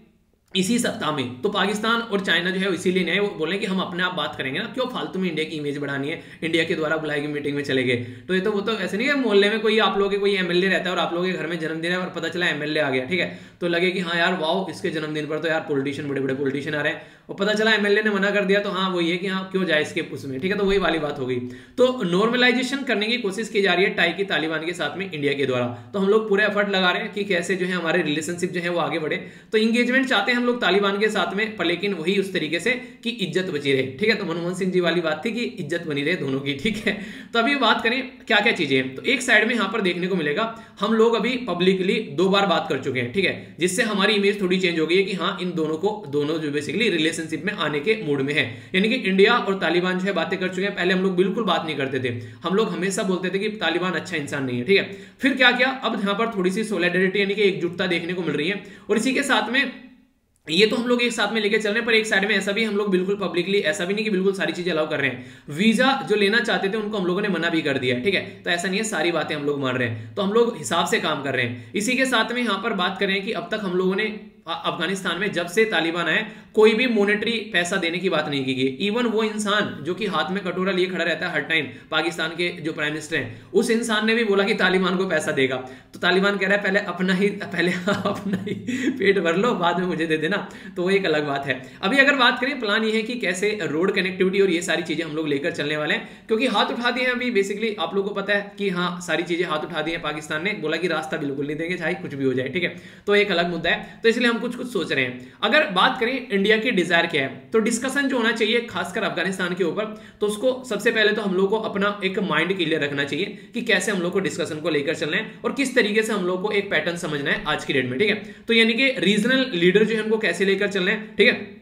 इसी सप्ताह में। तो पाकिस्तान और चाइना जो है इसीलिए नहीं, वो बोल रहे हैं कि हम अपने आप बात करेंगे ना, क्यों फालतू में इंडिया की इमेज बढ़ानी है, इंडिया के द्वारा बुलाई गई मीटिंग में चले गए। तो ये तो वो तो ऐसे नहीं है मोहल्ले में कोई आप लोगों के कोई एमएलए रहता है और आप लोगों के घर में जन्मदिन है और पता चला एमएलए आ गया, ठीक है, तो लगे कि हाँ यार वाह इसके जन्मदिन पर तो यार पॉलिटिशियन, बड़े बड़े पॉलिटिशियन आ रहे हैं, और पता चला एमएलए ने मना कर दिया, तो हाँ वही है कि हाँ क्यों जाए इसके उसमें, ठीक है, तो वही वाली बात हो गई। तो नॉर्मलाइजेशन करने की कोशिश की जा रही है टाई की तालिबान के साथ में इंडिया के द्वारा। तो हम लोग पूरे एफर्ट लगा रहे हैं कि कैसे जो है हमारे रिलेशनशिप जो है वो आगे बढ़े। तो इंगेजमेंट चाहते हैं हम लोग तालिबान के साथ में, पर लेकिन वही उस तरीके से कि इज्जत बची रहे, ठीक है। तो मनमोहन सिंह जी वाली बात थी कि इज्जत बनी रहे दोनों की, ठीक है। तो अभी बात करें क्या क्या चीजें हैं, तो एक साइड में यहां पर देखने को मिलेगा हम लोग अभी पब्लिकली दो बार बात कर चुके हैं, ठीक है, जिससे हमारी इमेज थोड़ी चेंज हो गई है कि हाँ इन दोनों को, दोनों जो बेसिकली रिलेशनशिप में आने के मूड में है, यानी कि इंडिया और तालिबान जो है बातें कर चुके हैं। पहले हम लोग बिल्कुल बात नहीं करते थे, हम लोग हमेशा बोलते थे कि तालिबान अच्छा इंसान नहीं है, ठीक है। फिर क्या किया, अब यहाँ पर थोड़ी सी सोलिडरिटी यानी कि एकजुटता देखने को मिल रही है, और इसी के साथ में ये तो हम लोग एक साथ में लेके चल रहे हैं, पर एक साइड में ऐसा भी हम लोग बिल्कुल पब्लिकली, ऐसा भी नहीं कि बिल्कुल सारी चीजें अलाउ कर रहे हैं। वीजा जो लेना चाहते थे उनको हम लोगों ने मना भी कर दिया, ठीक है, तो ऐसा नहीं है सारी बातें हम लोग मान रहे हैं, तो हम लोग हिसाब से काम कर रहे हैं। इसी के साथ में यहाँ पर बात करें कि अब तक हम लोगों ने अफगानिस्तान में जब से तालिबान आए कोई भी मॉनेटरी पैसा देने की बात नहीं की गई। इवन वो इंसान जो कि हाथ में कटोरा लिए खड़ा रहता है हर टाइम, पाकिस्तान के जो प्राइम मिनिस्टर हैं, उस इंसान ने भी बोला कि तालिबान को पैसा देगा, तो तालिबान कह रहा है पहले अपना ही पहले अपना ही पेट भर लो बाद में मुझे दे देना, तो वो एक अलग बात है। अभी अगर बात करें प्लान ये है कि कैसे रोड कनेक्टिविटी और ये सारी चीजें हम लोग लेकर चलने वाले हैं, क्योंकि हाथ उठा दिए हैं अभी बेसिकली आप लोगों को पता है कि हाँ सारी चीजें हाथ उठा दी है पाकिस्तान ने, बोला कि रास्ता बिल्कुल नहीं देंगे चाहे कुछ भी हो जाए, ठीक है, तो एक अलग मुद्दा है, तो इसलिए हम कुछ कुछ सोच रहे हैं। अगर बात करें इंडिया की डिजायर क्या है, तो डिस्कशन जो होना चाहिए खासकर अफगानिस्तान के ऊपर, तो उसको सबसे पहले तो हम लोग को अपना एक माइंड क्लियर रखना चाहिए कि कैसे हम लोग को डिस्कशन को लेकर चलना है और किस तरीके से हम लोग को एक पैटर्न समझना है आज की डेट में, ठीक है। तो यानी कि रीजनल लीडर जो है हमको कैसे लेकर चलना है, ठीक है,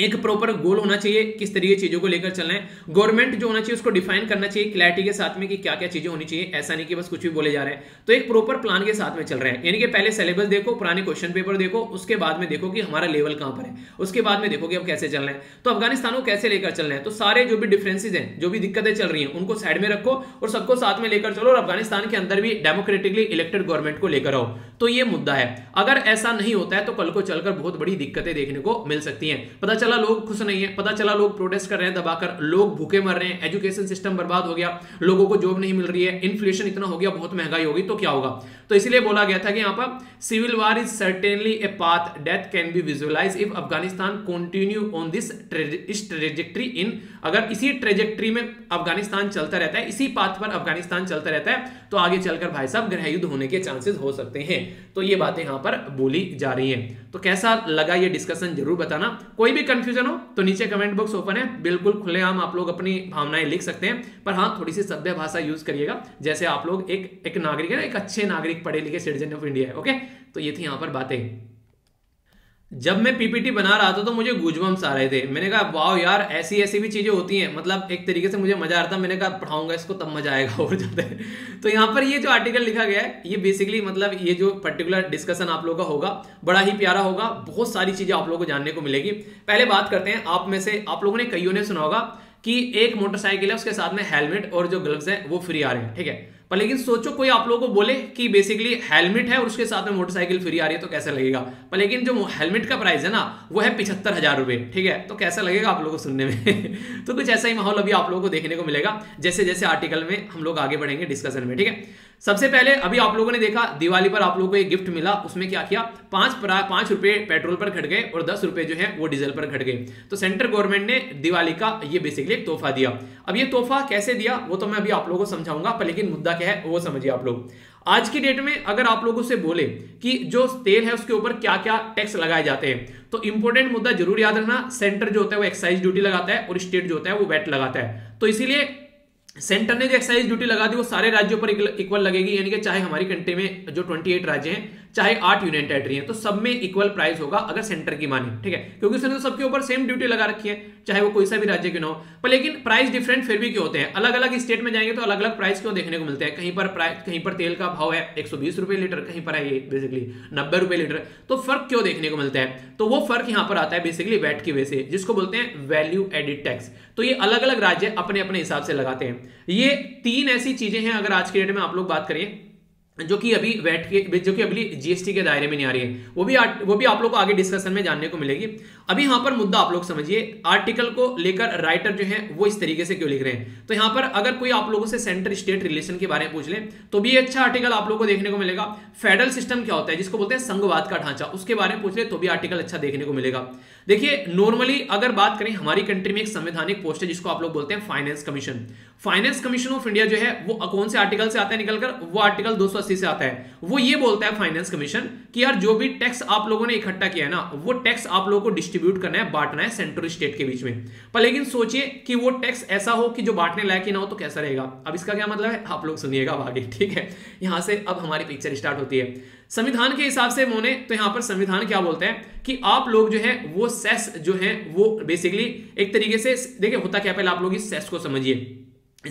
एक प्रॉपर गोल होना चाहिए किस तरीके चीजों को लेकर चलना है। गवर्नमेंट जो होना चाहिए उसको डिफाइन करना चाहिए क्लैरिटी के साथ में कि क्या क्या चीजें होनी चाहिए, ऐसा नहीं कि बस कुछ भी बोले जा रहे हैं, तो एक प्रॉपर प्लान के साथ में चल रहे हैं। यानी कि पहले सिलेबस देखो, पुराने क्वेश्चन पेपर देखो, उसके बाद में देखो कि हमारा लेवल कहां पर है, उसके बाद में देखो कि अब कैसे चलना है। तो अफगानिस्तान को कैसे लेकर चलना है, तो सारे जो भी डिफरेंसेज हैं, जो भी दिक्कतें चल रही हैं, उनको साइड में रखो और सबको साथ में लेकर चलो, और अफगानिस्तान के अंदर भी डेमोक्रेटिकली इलेक्टेड गवर्नमेंट को लेकर आओ, तो ये मुद्दा है। अगर ऐसा नहीं होता है तो कल को चलकर बहुत बड़ी दिक्कतें देखने को मिल सकती हैं। पता चला लोग खुश नहीं है, पता चला लोग प्रोटेस्ट कर रहे हैं दबाकर, लोग भूखे मर रहे हैं, एजुकेशन सिस्टम बर्बाद हो गया, लोगों को जॉब नहीं मिल रही है, इन्फ्लेशन इतना हो गया, बहुत महंगाई होगी, तो क्या होगा। तो इसलिए बोला गया था कि यहाँ पर civil war is certainly a path death can be visualise if Afghanistan continue on this trajectory in, अगर इसी ट्रेजेक्ट्री में अफगानिस्तान चलता रहता है, इसी पाथ पर अफगानिस्तान चलता रहता है, तो आगे चलकर भाई साहब गृह युद्ध होने के चांसेस हो सकते हैं। तो ये बातें यहाँ पर बोली जा रही है। तो कैसा लगा ये डिस्कशन जरूर बताना। कोई भी कंफ्यूजन हो तो नीचे कमेंट बॉक्स ओपन है, बिल्कुल खुलेआम आप लोग अपनी भावनाएं लिख सकते हैं, पर हाँ थोड़ी सी सभ्य भाषा यूज करिएगा, जैसे आप लोग एक एक नागरिक है ना, एक अच्छे नागरिक पढ़े लिखे सिटीजन ऑफ इंडिया है। ओके, तो ये थी यहाँ पर बातें। जब मैं पीपीटी बना रहा था तो मुझे गूजबम्स आ रहे थे, मैंने कहा वाओ यार ऐसी ऐसी भी चीज़ें होती हैं, मतलब एक तरीके से मुझे मजा आ रहा था, मैंने कहा पढ़ाऊंगा इसको तब मजा आएगा और ज़्यादा। तो यहाँ पर ये जो आर्टिकल लिखा गया है ये बेसिकली मतलब ये जो पर्टिकुलर डिस्कशन आप लोगों का होगा बड़ा ही प्यारा होगा, बहुत सारी चीज़ें आप लोगों को जानने को मिलेगी। पहले बात करते हैं, आप में से आप लोगों ने कईयों ने सुना होगा कि एक मोटरसाइकिल है उसके साथ में हेलमेट और जो ग्लव्स हैं वो फ्री आ रहे हैं, ठीक है। पर लेकिन सोचो कोई आप लोगों को बोले कि बेसिकली हेलमेट है और उसके साथ में मोटरसाइकिल फ्री आ रही है तो कैसा लगेगा। पर लेकिन जो हेलमेट का प्राइस है ना वो है पिछहत्तर हजार रुपये, ठीक है, तो कैसा लगेगा आप लोगों को सुनने में। तो कुछ ऐसा ही माहौल अभी आप लोगों को देखने को मिलेगा जैसे जैसे आर्टिकल में हम लोग आगे बढ़ेंगे डिस्कशन में, ठीक है। सबसे पहले अभी आप लोगों ने देखा दिवाली पर आप लोगों को एक गिफ्ट मिला, उसमें क्या किया, पांच पांच रुपए पेट्रोल पर घट गए और दस रुपए जो है वो डीजल पर घट गए। तो सेंट्रल गवर्नमेंट ने दिवाली का ये बेसिकली एक तोहफा दिया। अब ये तोहफा कैसे दिया वो तो मैं अभी आप लोगों को समझाऊंगा, पर लेकिन मुद्दा क्या है वो समझिए आप लोग। आज की डेट में अगर आप लोगों से बोले कि जो तेल है उसके ऊपर क्या क्या टैक्स लगाए जाते हैं तो इंपॉर्टेंट मुद्दा जरूर याद रखना, सेंटर जो होता है वो एक्साइज ड्यूटी लगाता है और स्टेट जो होता है वो वैट लगाता है। तो इसीलिए सेंटर ने जो एक्साइज ड्यूटी लगा दी वो सारे राज्यों पर इक्वल लगेगी, यानी कि चाहे हमारी कंट्री में जो अट्ठाईस राज्य हैं चाहे आठ यूनियन टेरिटरी हैं तो सब में इक्वल प्राइस होगा अगर सेंटर की माने, ठीक है, क्योंकि उसने तो सबके ऊपर सेम ड्यूटी लगा रखी है चाहे वो कोई सा भी राज्य क्यों ना हो। पर लेकिन प्राइस डिफरेंट फिर भी क्यों होते हैं, अलग अलग स्टेट में जाएंगे तो अलग अलग प्राइस क्यों देखने को मिलते हैं। कहीं पर प्राइस कहीं पर तेल का भाव है एक सौ बीस रुपये लीटर, कहीं पर है ये बेसिकली नब्बे रुपये लीटर, तो फर्क क्यों देखने को मिलता है। तो वो फर्क यहाँ पर आता है बेसिकली वैट की वजह से, जिसको बोलते हैं वैल्यू एडिड टैक्स। तो ये अलग अलग राज्य अपने अपने हिसाब से लगाते हैं। ये तीन ऐसी चीजें हैं अगर आज के डेट में आप लोग बात करें जो कि अभी वैट के जो कि अभी जीएसटी के दायरे में नहीं आ रही है, वो भी वो भी आप लोग को आगे डिस्कशन में जानने को मिलेगी। अभी यहां पर मुद्दा आप लोग समझिए, आर्टिकल को लेकर राइटर जो है वो इस तरीके से क्यों लिख रहे हैं। तो यहां पर अगर कोई आप लोगों से सेंटर स्टेट रिलेशन के बारे में पूछ ले तो भी अच्छा आर्टिकल आप लोगों को देखने को मिलेगा। फेडरल सिस्टम क्या होता है जिसको बोलते हैं संघवाद का ढांचा, उसके बारे में पूछ ले तो भी आर्टिकल अच्छा देखने को मिलेगा। देखिए नॉर्मली अगर बात करें हमारी कंट्री में एक संवैधानिक पोस्ट है जिसको आप लोग बोलते हैं finance commission. Finance commission of India जो है वो कौन से आर्टिकल से आता है निकलकर, वो आर्टिकल दो सौ अस्सी से आता है। वो ये बोलता है फाइनेंस कमीशन कि यार जो भी टैक्स आप लोगों ने इकट्ठा किया है ना वो टैक्स आप लोगों को डिस्ट्रीब्यूट करना है, बांटना है सेंट्रल स्टेट के बीच में। पर लेकिन सोचिए कि वो टैक्स ऐसा हो कि जो बांटने लायक ही ना हो तो कैसा रहेगा। अब इसका क्या मतलब है आप लोग सुनिएगा आगे, ठीक है। यहां से अब हमारी पिक्चर स्टार्ट होती है संविधान के हिसाब से मोने। तो यहाँ पर संविधान क्या बोलते हैं कि आप लोग जो है वो सेस जो है वो बेसिकली एक तरीके से देखिए होता क्या, पहले आप लोग इस सेस को समझिए।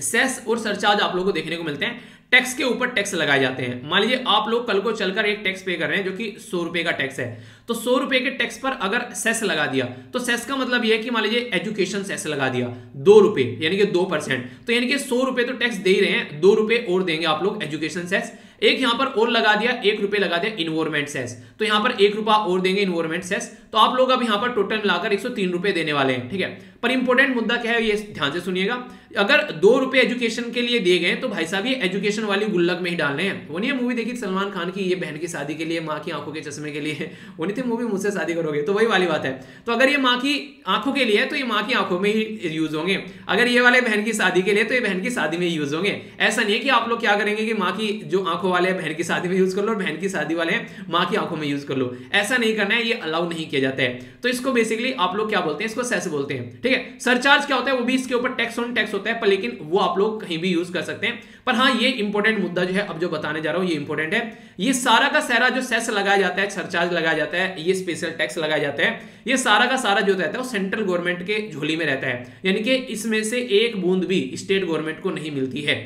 सेस और सरचार्ज आप लोगों को देखने को मिलते हैं, टैक्स के ऊपर टैक्स लगाए जाते हैं। मान लीजिए आप लोग कल को चलकर एक टैक्स पे कर रहे हैं जो कि सौ रुपए का टैक्स है, तो सौ रुपए के टैक्स पर अगर सेस लगा दिया तो सेस का मतलब यह है कि मान लीजिए एजुकेशन सेस लगा दिया दो रुपए यानी कि दो परसेंट, तो यानी कि सौ रुपए तो टैक्स दे ही रहे हैं, दो रुपए और देंगे आप लोग एजुकेशन सेस। एक यहां पर और लगा दिया एक रुपए लगा दिया इन्वॉल्वमेंट सेस, तो यहां पर एक रुपया और देंगे इन्वॉल्वमेंट सेस। तो आप लोग अब यहां पर टोटल मिलाकर एक सौ तीन रुपए देने वाले हैं, ठीक है। पर इंपॉर्टेंट मुद्दा क्या है ये ध्यान से सुनिएगा, अगर दो रुपए एजुकेशन के लिए दिए गए तो भाई साहब ये एजुकेशन वाली गुल्लक में ही डालने हैं। वो नहीं है मूवी देखी सलमान खान की, ये बहन की शादी के लिए माँ की आंखों के चश्मे के लिए, वो नहीं थी मूवी मुझसे शादी करोगे, तो वही वाली बात है। तो अगर ये माँ की आंखों के लिए है तो ये माँ की आंखों में ही यूज होंगे, अगर ये वाले बहन की शादी के लिए तो ये बहन की शादी में ही यूज होंगे। ऐसा नहीं है कि आप लोग क्या करेंगे कि माँ की जो आंखों वाले बहन की शादी में यूज कर लो और बहन की शादी वाले हैं मां की आंखों में यूज कर लो, ऐसा नहीं करना है, ये अलाउ नहीं किया जाता है। तो इसको बेसिकली आप लोग क्या बोलते हैं, इसको सेस बोलते हैं, ठीक है। सरचार्ज क्या होता है, वो भी इसके ऊपर टैक्स ऑन टैक्स होता है, पर लेकिन वो आप लोग कहीं भी यूज कर सकते हैं। पर हाँ ये इंपॉर्टेंट मुद्दा जो है अब जो बताने जा रहा हूं ये इंपॉर्टेंट है। ये सारा का सारा जो सेस लगाया जाता है, सरचार्ज लगाया जाता है, ये स्पेशल टैक्स लगाया जाता है, ये सारा का सारा जो रहता है वो सेंट्रल गवर्नमेंट के झोली में रहता है, यानी कि इसमें से एक बूंद भी स्टेट गवर्नमेंट को नहीं मिलती है।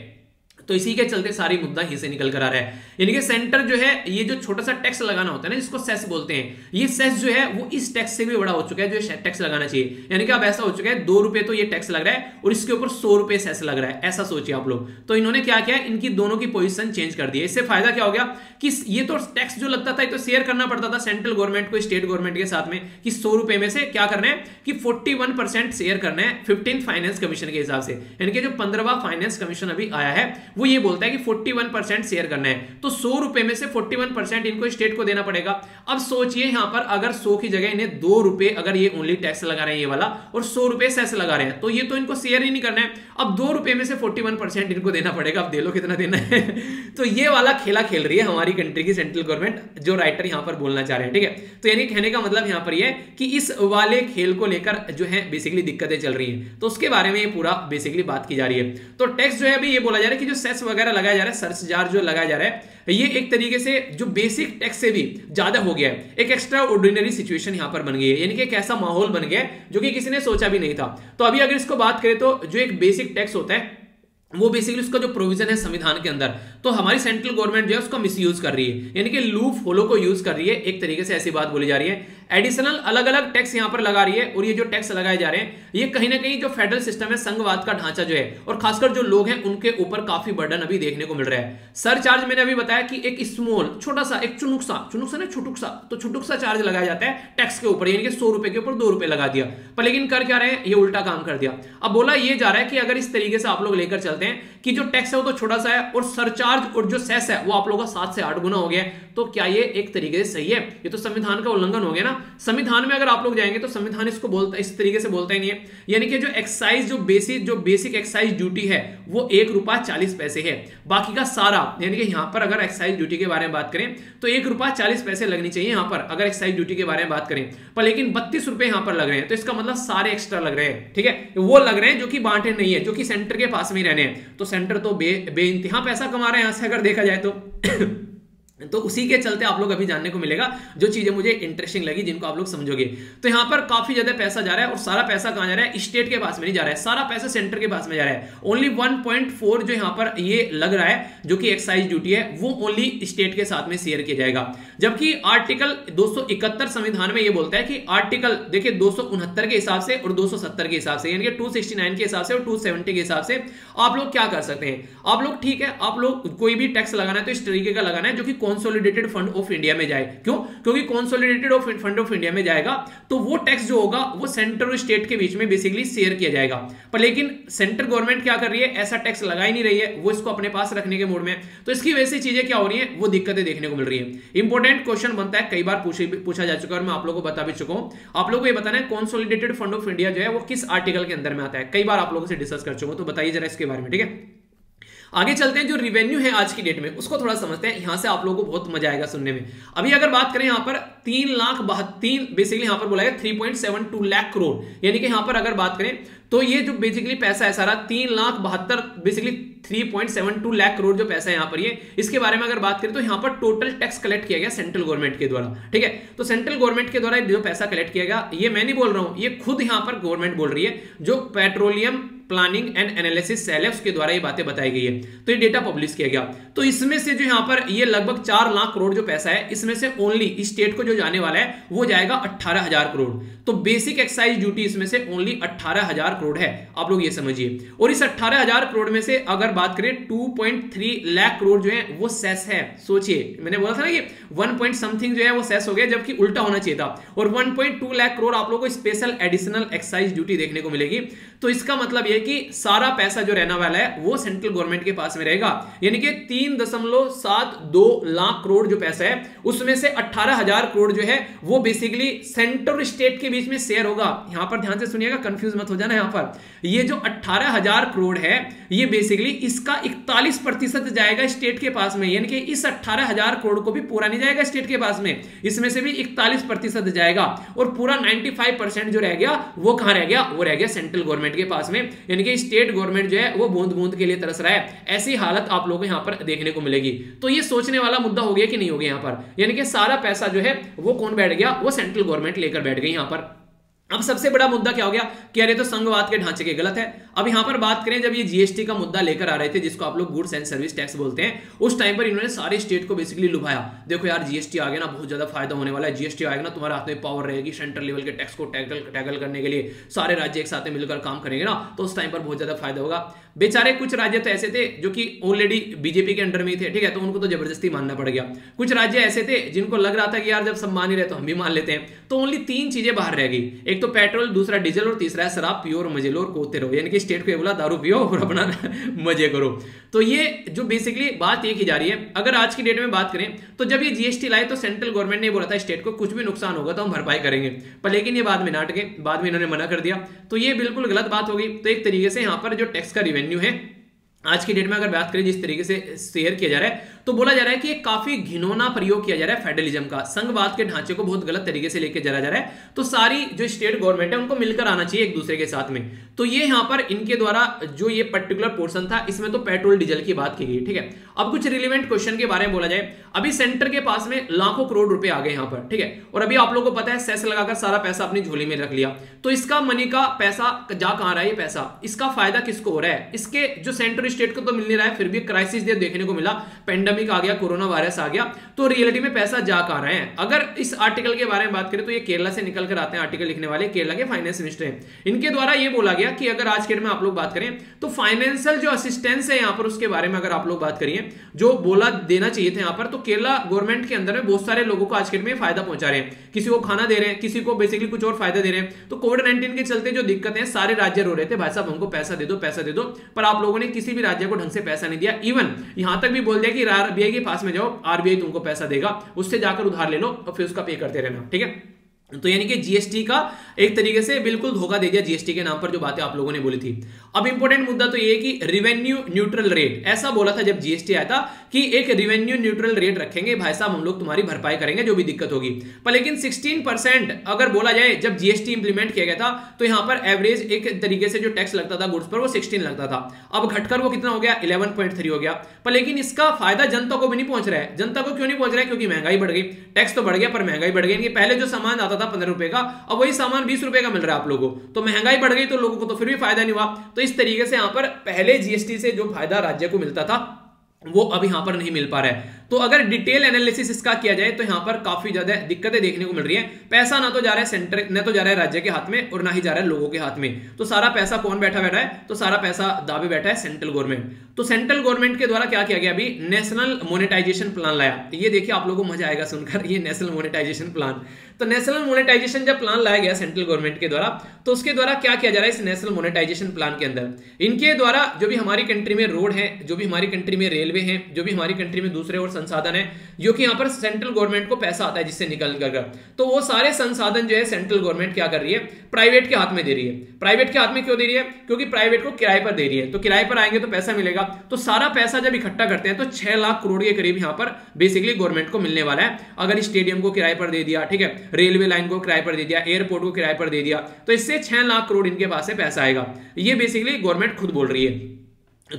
तो इसी के चलते सारी मुद्दा ही से निकल कर आ रहा है, यानी कि सेंटर जो है ये जो छोटा सा टैक्स लगाना होता है ना जिसको सेस बोलते हैं, ये सेस जो है वो इस टैक्स से भी बड़ा हो चुका है जो टैक्स लगाना चाहिए। यानी कि अब ऐसा हो चुका है दो रुपए तो ये टैक्स लग रहा है और इसके ऊपर सौ रुपए सेस लग रहा है, ऐसा सोचिए आप लोग। तो इन्होंने क्या किया, इनकी दोनों की पोजिशन चेंज कर दी है। इससे फायदा क्या हो गया कि ये तो टैक्स जो लगता था ये तो शेयर करना पड़ता था सेंट्रल गवर्नमेंट को स्टेट गवर्नमेंट के साथ में कि सौ रुपए में से क्या करना है कि फोर्टी वन परसेंट शेयर करना है फिफ्टीन फाइनेंस कमीशन के हिसाब से, यानी कि जो पंद्रहवा फाइनेंस कमीशन अभी आया है वो ये बोलता है कि इकतालीस परसेंट शेयर करना है, तो सौ रुपए में से इकतालीस परसेंट इनको स्टेट को देना पड़ेगा। अब सोचिए यहां पर अगर सौ की जगह इन्हें दो रुपए अगर ये ओनली टैक्स लगा रहे हैं ये वाला और सौ रुपए सेस लगा रहे हैं, तो ये तो इनको शेयर ही नहीं करना है। अब दो रुपए में से इकतालीस परसेंट इनको देना पड़ेगा, अब दे लो कितना देना है। तो ये वाला खेला खेल रही है हमारी कंट्री की सेंट्रल गवर्नमेंट, जो राइटर यहां पर बोलना चाह रहे हैं। ठीक है, तो यानी कहने का मतलब यहां पर ये कि इस वाले खेल को लेकर जो है बेसिकली दिक्कतें चल रही हैं, तो उसके बारे में ये पूरा बेसिकली बात की जा रही है। तो टैक्स जो है अभी ये बोला जा रहा है कि जो सेस वगैरह लगाया जा रहा है, सरचार्ज जो लगाया जा रहा है, ये एक तरीके से जो बेसिक टैक्स से भी ज्यादा हो गया है, एक एक्स्ट्रा ऑर्डिनरी सिचुएशन यहां पर बन गई है, यानी कि एक ऐसा माहौल बन गया है जो कि किसी ने सोचा भी नहीं था। तो अभी अगर इसको बात करें तो जो एक बेसिक टैक्स होता है वो बेसिकली उसका जो प्रोविजन है संविधान के अंदर, तो हमारी सेंट्रल गवर्नमेंट जो है उसका मिसयूज कर रही है, यानी कि लूप होलो को यूज कर रही है, एक तरीके से ऐसी बात बोली जा रही है। एडिशनल अलग अलग टैक्स यहां पर लगा रही है, और ये जो टैक्स लगाए जा रहे हैं ये कहीं ना कहीं जो फेडरल सिस्टम है, संघवाद का ढांचा जो है, और खासकर जो लोग हैं उनके ऊपर काफी बर्डन अभी देखने को मिल रहा है। सर चार्ज मैंने अभी बताया कि एक स्मॉल छोटा सा एक चुनुक सा चुनुक सा ना छुटुक सा तो छुटुक सा चार्ज लगाया जाता है टैक्स के ऊपर, यानी कि सौ रुपए के ऊपर दो रुपए लगा दिया, पर लेकिन कर क्या रहे हैं, ये उल्टा काम कर दिया। अब बोला यह जा रहा है कि अगर इस तरीके से आप लोग लेकर चलते हैं कि जो टैक्स है वो तो छोटा सा है और सरचार्ज और जो सेस है वो आप लोगों का सात से आठ गुना हो गया, तो क्या ये एक तरीके से सही है? ये तो संविधान का उल्लंघन हो गया ना। संविधान में अगर आप लोग जाएंगे तो संविधान इसको बोलता इस तरीके से बोलता ही नहीं है, यानी कि जो एक्साइज जो बेसिक जो बेसिक एक्साइज ड्यूटी है वो एक रुपया चालीस पैसे है, बाकी का सारा, यानी कि यहां पर अगर एक्साइज ड्यूटी के बारे में बात करें तो एक रुपया चालीस पैसे लगनी चाहिए यहां पर अगर एक्साइज ड्यूटी के बारे में बात करें, पर लेकिन बत्तीस रुपए यहां पर लग रहे हैं, तो इसका मतलब सारे एक्स्ट्रा लग रहे हैं। ठीक है, वो लग रहे हैं जो कि बांटे नहीं है, जो कि सेंटर के पास में ही रहने हैं, तो सेंटर तो बे बेइंतहा पैसा कमा रहे हैं यहां से अगर देखा जाए तो। तो उसी के चलते आप लोग अभी जानने को मिलेगा जो चीजें मुझे इंटरेस्टिंग लगी, जिनको आप लोग समझोगे। तो यहाँ पर काफी ज्यादा पैसा जा रहा है, और सारा पैसा कहाँ जा रहा है, स्टेट के पास में नहीं जा रहा है, सारा पैसा सेंटर के पास में जा रहा है। ओनली वन पॉइंट फोर जो यहाँ पर ये लग रहा है जो कि एक्साइज ड्यूटी है वो ओनली स्टेट के साथ में शेयर किया जाएगा, जबकि आर्टिकल दो सौ इकहत्तर संविधान में यह बोलता है कि आर्टिकल देखिए दो सौ उनहत्तर के हिसाब से और दो सौ सत्तर के हिसाब से, यानी कि टू सिक्सटी नाइन के हिसाब से और टू सेवेंटी के हिसाब से आप लोग क्या कर सकते हैं। आप लोग ठीक है, आप लोग कोई भी टैक्स लगाना है तो इस तरीके का लगाना है जो कि Consolidated Fund of India में जाए। क्यों? क्योंकि Consolidated Fund of India में जाएगा तो वो टैक्स जो होगा वो सेंटर और स्टेट के बीच में बेसिकली शेयर किया जाएगा, पर लेकिन सेंटर गवर्नमेंट क्या कर रही है, ऐसा टैक्स लगा ही नहीं रही है, वो इसको अपने पास रखने के मूड में, तो इसकी वजह से चीजें क्या हो रही है, वो दिक्कतें देखने को मिल रही है। इंपॉर्टेंट क्वेश्चन बनता है, कई बार पूछा जा चुका है और मैं आप लोगों को बता भी चुका हूं। आप लोगों को ये बताना है Consolidated Fund of India जो है वो किस आर्टिकल के अंदर में आता है, कई बार आप लोगों से डिस्कस कर चुका हूं, तो बताइए जरा इसके बारे में। ठीक है, आगे चलते हैं। जो रिवेन्यू है आज की डेट में उसको थोड़ा समझते हैं, यहां से आप लोगों को बहुत मजा आएगा सुनने में। अभी अगर बात करें यहां पर तीन लाख बहत्तर बेसिकली यहां पर बोला गया three point seven two lakh crore, यानी कि यहां पर अगर बात करें तो ये जो बेसिकली पैसा है सारा तीन लाख बहत्तर बेसिकली तीन पॉइंट सात दो लाख करोड़ जो पैसा है यहाँ पर ये, इसके बारे में अगर बात करें तो यहाँ पर टोटल टैक्स कलेक्ट किया गया सेंट्रल गवर्नमेंट के द्वारा। ठीक है, तो सेंट्रल गवर्नमेंट के द्वारा जो पैसा कलेक्ट किया गया, ये मैं नहीं बोल रहा हूँ, ये खुद यहाँ पर गवर्नमेंट बोल रही है, जो petroleum planning and analysis celebs के द्वारा ये बातें बताई गई है, तो ये डेटा पब्लिश किया गया। तो इसमें से जो यहाँ पर ये लगभग चार लाख करोड़ जो पैसा है, इसमें से ओनली स्टेट को जो जाने वाला है वो जाएगा अट्ठारह हजार करोड़, तो बेसिक एक्साइज ड्यूटी इसमें से ओनली अट्ठारह हजार करोड़ है, आप लोग ये समझिए। और इस अट्ठारह हजार करोड़ में से अगर बात करें दो पॉइंट तीन लाख करोड़ जो है वो सेस है। सोचिए, मैंने बोला था ना कि एक समथिंग जो है वो सेस हो गया, जबकि उल्टा होना चाहिए था। और एक पॉइंट दो लाख करोड़ आप लोगों को स्पेशल एडिशनल एक्साइज ड्यूटी देखने को मिलेगी, तो इसका मतलब ये कि सारा पैसा जो रहने वाला है वो सेंट्रल गवर्नमेंट के पास में रहेगा, यानी कि तीन दशमलव सात दो लाख करोड़ जो पैसा है उसमें से अट्ठारह हजार करोड़ जो है वो बेसिकली सेंटर और स्टेट के बीच में शेयर होगा। यहां पर ध्यान से सुनिएगा, कंफ्यूज मत हो जाना। यहां पर ये जो अट्ठारह हजार करोड़ है ये बेसिकली इसका इकतालीस प्रतिशत जाएगा स्टेट के पास में, यानी कि इस अट्ठारह हजार करोड़ को भी पूरा नहीं जाएगा स्टेट के पास में, इसमें से भी इकतालीस प्रतिशत जाएगा, और पूरा पचानवे परसेंट जो रह गया वो कहां रह गया, वो रह गया सेंट्रल गवर्नमेंट के पास में, यानी कि स्टेट गवर्नमेंट जो है वो बूंद बूंद के लिए तरस रहा है। ऐसी हालत आप लोगों को यहां पर देखने को मिलेगी, तो ये सोचने वाला मुद्दा हो गया कि नहीं हो गया यहां पर, यानी कि सारा पैसा जो है वो कौन बैठ गया, वो सेंट्रल गवर्नमेंट लेकर बैठ गई यहां पर। अब सबसे बड़ा मुद्दा क्या हो गया कि अरे तो संघवाद के ढांचे के गलत है। अब यहां पर बात करें, जब ये जीएसटी का मुद्दा लेकर आ रहे थे जिसको आप लोग गुड्स एंड सर्विस टैक्स बोलते हैं, उस टाइम पर इन्होंने सारे स्टेट को बेसिकली लुभाया, देखो यार जीएसटी आ गया ना, बहुत ज्यादा फायदा होने वाला है, जीएसटी आएगा ना तुम्हारे हाथ में पावर रहेगी सेंट्रल लेवल के टैक्स को टैकल टैकल करने के लिए, सारे राज्य एक साथ मिलकर काम करेंगे ना, तो उस टाइम पर बहुत ज्यादा फायदा होगा। बेचारे कुछ राज्य तो ऐसे थे जो कि ऑलरेडी बीजेपी के अंडर में ही थे, ठीक है, तो उनको तो जबरदस्ती मानना पड़ गया। कुछ राज्य ऐसे थे जिनको लग रहा था कि यार जब सब मान ही रहे तो हम भी मान लेते हैं। तो ओनली तीन चीजें बाहर रह गई, एक तो पेट्रोल, दूसरा डीजल और तीसरा है शराब पियो और मजे लो और कोते रहो, यानी कि स्टेट को ये बोला दारू पियो और अपना मजे करो। तो ये जो बेसिकली बात ये की जा रही है, अगर आज की डेट में बात करें तो जब ये जीएसटी लाए तो सेंट्रल गवर्नमेंट ने बोला था स्टेट को कुछ भी नुकसान होगा तो हम भरपाई करेंगे, पर लेकिन ये बाद में नाटक है, बाद में इन्होंने मना कर दिया, तो ये बिल्कुल गलत बात होगी। तो एक तरीके से यहाँ पर जो टैक्स का रेवेन्यू है आज की डेट में अगर बात करें जिस तरीके से शेयर किया जा रहा है तो बोला जा रहा है कि काफी घिनौना प्रयोग किया जा रहा है फेडरलिज्म का, संघवाद के ढांचे को बहुत गलत तरीके से लेके चला जा रहा है। तो सारी जो स्टेट गवर्नमेंट है उनको मिलकर आना चाहिए एक दूसरे के साथ में। तो ये यहाँ पर इनके द्वारा जो ये पर्टिकुलर पोर्सन था इसमें तो पेट्रोल डीजल की बात की गई, ठीक है। अब कुछ रिलेवेंट क्वेश्चन के बारे में बोला जाए, अभी सेंटर के पास में लाखों करोड़ रुपए आ गए यहाँ पर, ठीक है, और अभी आप लोगों को पता है सेस लगाकर सारा पैसा अपनी झोली में रख लिया, तो इसका मनी का पैसा जा कहाँ रहा है, ये पैसा इसका फायदा किसको हो रहा है, इसके जो सेंटर स्टेट को तो मिल नहीं रहा है, फिर भी क्राइसिस देखने को मिला, पेंडेमिक आ गया, कोरोना वायरस आ गया, तो रियलिटी में पैसा जा कहां रहा है। अगर इस आर्टिकल के बारे में बात करें तो ये केरला से निकल कर आते हैं, आर्टिकल लिखने वाले केरला के फाइनेंस मिनिस्टर हैं, इनके द्वारा ये बोला गया कि अगर आज के डेट में आप लोग बात करें तो फाइनेंशियल जो असिस्टेंस है यहाँ पर उसके बारे में अगर आप लोग बात करिए जो बोला देना चाहिए था यहाँ पर, तो केरला गवर्नमेंट के अंदर में बहुत सारे लोगों को आज के डेट में फायदा पहुंचा रहे हैं, किसी को खाना दे रहे हैं, किसी को बेसिकली कुछ और फायदा दे रहे हैं। तो कोविड नाइनटीन के चलते जो दिक्कत है सारे राज्य रो रहे थे भाई साहब हमको पैसा दे दो पैसा दे दो, पर आप लोगों ने किसी भी राज्य को ढंग से पैसा नहीं दिया। इवन यहां तक भी बोल दिया कि आरबीआई के पास में जाओ, आरबीआई तुमको पैसा देगा, उससे जाकर उधार ले लो और फिर उसका पे करते रहना, ठीक है। तो यानी कि जीएसटी का एक तरीके से बिल्कुल धोखा दे दिया जीएसटी के नाम पर, जो बातें आप लोगों ने बोली थी। अब इंपॉर्टेंट मुद्दा तो ये है कि रिवेन्यू न्यूट्रल रेट ऐसा बोला था जब जीएसटी आया था कि एक रिवेन्यू न्यूट्रल रेट रखेंगे भाई साहब, हम लोग तुम्हारी भरपाई करेंगे जो भी दिक्कत होगी, पर लेकिन सोलह परसेंट अगर बोला जाए जब जीएसटी इंप्लीमेंट किया गया था तो यहाँ पर एवरेज एक तरीके से जो टैक्स लगता था गुड्स पर वो सोलह लगता था, अब घटकर वो कितना हो गया ग्यारह पॉइंट तीन हो गया, पर लेकिन इसका फायदा जनता को भी नहीं पहुंच रहा है। जनता को क्यों नहीं पहुंच रहा है? क्योंकि महंगाई बढ़ गई, टैक्स तो बढ़ गया पर महंगाई बढ़ गई। पहले जो सामान आता था पंद्रह रुपए का अब वही सामान बीस रुपए का मिल रहा है आप लोगों को, तो महंगाई बढ़ गई तो लोगों को तो फिर भी फायदा नहीं हुआ। तो इस तरीके से यहां पर पहले जीएसटी से जो फायदा राज्य को मिलता था वो अब यहां पर नहीं मिल पा रहा है। तो अगर डिटेल एनालिसिस इसका किया जाए तो यहां पर काफी ज्यादा दिक्कतें देखने को मिल रही हैं। पैसा ना तो जा रहा है सेंटर, ना तो जा रहा है राज्य के हाथ में और ना ही जा रहा है लोगों के हाथ में। तो सारा पैसा कौन बैठा बैठा है? तो सारा पैसा दाबे बैठा है सेंट्रल गवर्नमेंट। तो सेंट्रल गवर्नमेंट के द्वारा क्या किया गया, अभी नेशनल मोनेटाइजेशन प्लान लाया। ये देखिए आप लोगों को मजा आएगा सुनकर, ये नेशनल मोनेटाइजेशन प्लान। तो नेशनल मोनेटाइजेशन जब प्लान लाया गया सेंट्रल गवर्नमेंट के द्वारा तो उसके द्वारा क्या किया जा रहा है इस नेशनल मोनेटाइजेशन प्लान के अंदर, इनके द्वारा जो भी हमारी कंट्री में रोड है, जो भी हमारी कंट्री में रेलवे है, जो भी हमारी कंट्री में दूसरे और संसाधन है जो कि यहाँ पर सेंट्रल गवर्नमेंट को पैसा आता है जिससे निकल कर, तो वो सारे संसाधन जो है सेंट्रल गवर्नमेंट क्या कर रही है प्राइवेट के हाथ में दे रही है। प्राइवेट के हाथ में क्यों दे रही है? क्योंकि प्राइवेट को किराए पर दे रही है, तो किराए पर आएंगे तो पैसा मिलेगा। तो सारा पैसा जब इकट्ठा करते हैं तो छह लाख करोड़ के करीब यहाँ पर बेसिकली गवर्नमेंट को मिलने वाला है, अगर स्टेडियम को किराए पर दे दिया, ठीक है, रेलवे लाइन को किराए पर दे दिया, एयरपोर्ट को किराए पर दे दिया, तो इससे छह लाख करोड़ इनके पास से पैसा आएगा। ये बेसिकली गवर्नमेंट खुद बोल रही है।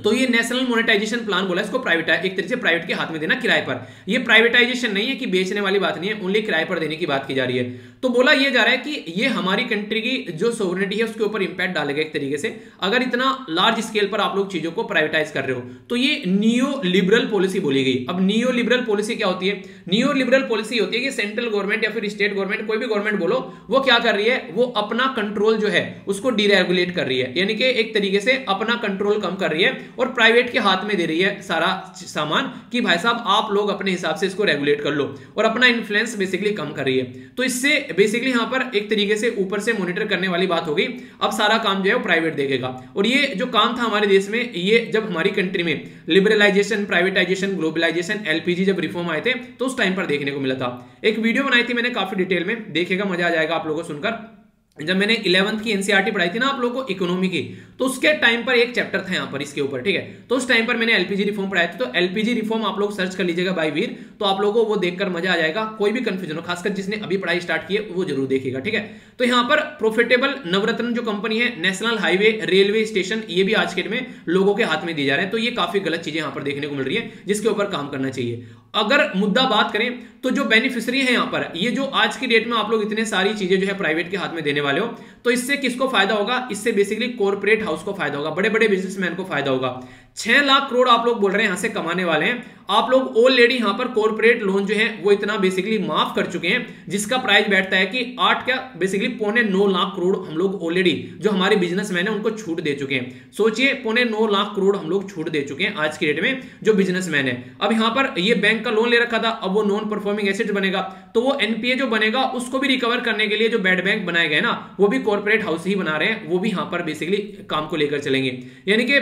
तो ये नेशनल मोनेटाइजेशन प्लान बोला इसको प्राइवेट एक तरीके से प्राइवेट के हाथ में देना किराए पर। ये प्राइवेटाइजेशन नहीं है कि बेचने वाली बात नहीं है, ओनली किराए पर देने की बात की जा रही है। तो बोला ये जा रहा है कि ये हमारी कंट्री की जो सोवरेनिटी है उसके ऊपर इंपैक्ट डालेगा एक तरीके से, अगर इतना लार्ज स्केल पर आप लोग चीजों को प्राइवेटाइज कर रहे हो। तो ये नियो लिबरल पॉलिसी बोली गई। अब नियो लिबरल पॉलिसी क्या होती है? नियो लिबरल पॉलिसी होती है कि सेंट्रल गवर्नमेंट या फिर स्टेट गवर्नमेंट, कोई भी गवर्नमेंट बोलो, वो क्या कर रही है, वो अपना कंट्रोल जो है उसको डीरेगुलेट कर रही है, यानी कि एक तरीके से अपना कंट्रोल कम कर रही है और प्राइवेट के हाथ में दे रही है सारा सामान कि भाई साहब आप लोग अपने हिसाब से इसको रेगुलेट कर लो, और अपना इन्फ्लुएंस बेसिकली कम कर रही है। तो इससे बेसिकली यहां पर एक तरीके से ऊपर से मॉनिटर करने वाली बात हो गई। अब सारा काम जो है वो प्राइवेट देखेगा, और ये जो काम था हमारे देश में, ये जब हमारी कंट्री में लिबरलाइजेशन, प्राइवेटाइजेशन, ग्लोबलाइजेशन, एलपीजी जब रिफॉर्म आए थे तो उस टाइम पर देखने को मिला था। एक वीडियो बनाई थी मैंने काफी डिटेल में, देखिएगा मजा आ जाएगा आप लोगों को सुनकर। जब मैंने इलेवंथ की एनसीईआरटी पढ़ाई थी ना आप लोगों को इकोनॉमी की, तो उसके टाइम पर एक चैप्टर था यहाँ पर इसके ऊपर, ठीक है, तो उस टाइम पर मैंने एलपीजी रिफॉर्म पढ़ाया था। तो एलपीजी रिफॉर्म आप लोग सर्च कर लीजिएगा बाय वीर, तो आप लोगों को वो देखकर मजा आ जाएगा, कोई भी कंफ्यूजन हो, खासकर जिसने अभी पढ़ाई स्टार्ट की है वो जरूर देखेगा, ठीक है। तो यहाँ पर प्रोफिटेबल नवरत्न जो कंपनी है, नेशनल हाईवे, रेलवे स्टेशन, ये भी आज के डेट में लोगों के हाथ में दिए जा रहे हैं। तो ये काफी गलत चीजें यहाँ पर देखने को मिल रही है जिसके ऊपर काम करना चाहिए। अगर मुद्दा बात करें तो जो बेनिफिशियरी है यहाँ पर, ये जो आज की डेट में आप लोग इतने सारी चीजें जो है प्राइवेट के हाथ में देने वाले हो, तो इससे किसको फायदा होगा? इससे बेसिकली कॉर्पोरेट हाउस को फायदा होगा, बड़े बड़े बिजनेसमैन को फायदा होगा। छह लाख करोड़ आप लोग बोल रहे हैं यहां से कमाने वाले हैं। आप लोग ऑलरेडी यहां पर कॉर्पोरेट लोन जो है वो इतना बेसिकली माफ कर चुके हैं, जिसका प्राइस बैठता है कि आठ क्या बेसिकली पौने नौ लाख करोड़ हम लोग ऑलरेडी जो हमारे बिजनेसमैन है उनको छूट दे चुके हैं। सोचिए पौने नौ लाख करोड़ हम लोग छूट दे चुके हैं आज के डेट में जो बिजनेसमैन है। अब यहां पर ये बैंक का लोन ले रखा था, अब वो नॉन परफॉर्मिंग एसेट बनेगा तो वो एनपीए जो बनेगा उसको भी रिकवर करने के लिए जो बैड बैंक बनाए गए ना वो भी कॉर्पोरेट हाउस ही बना रहे हैं, वो भी यहां पर बेसिकली काम को लेकर चलेंगे। यानी कि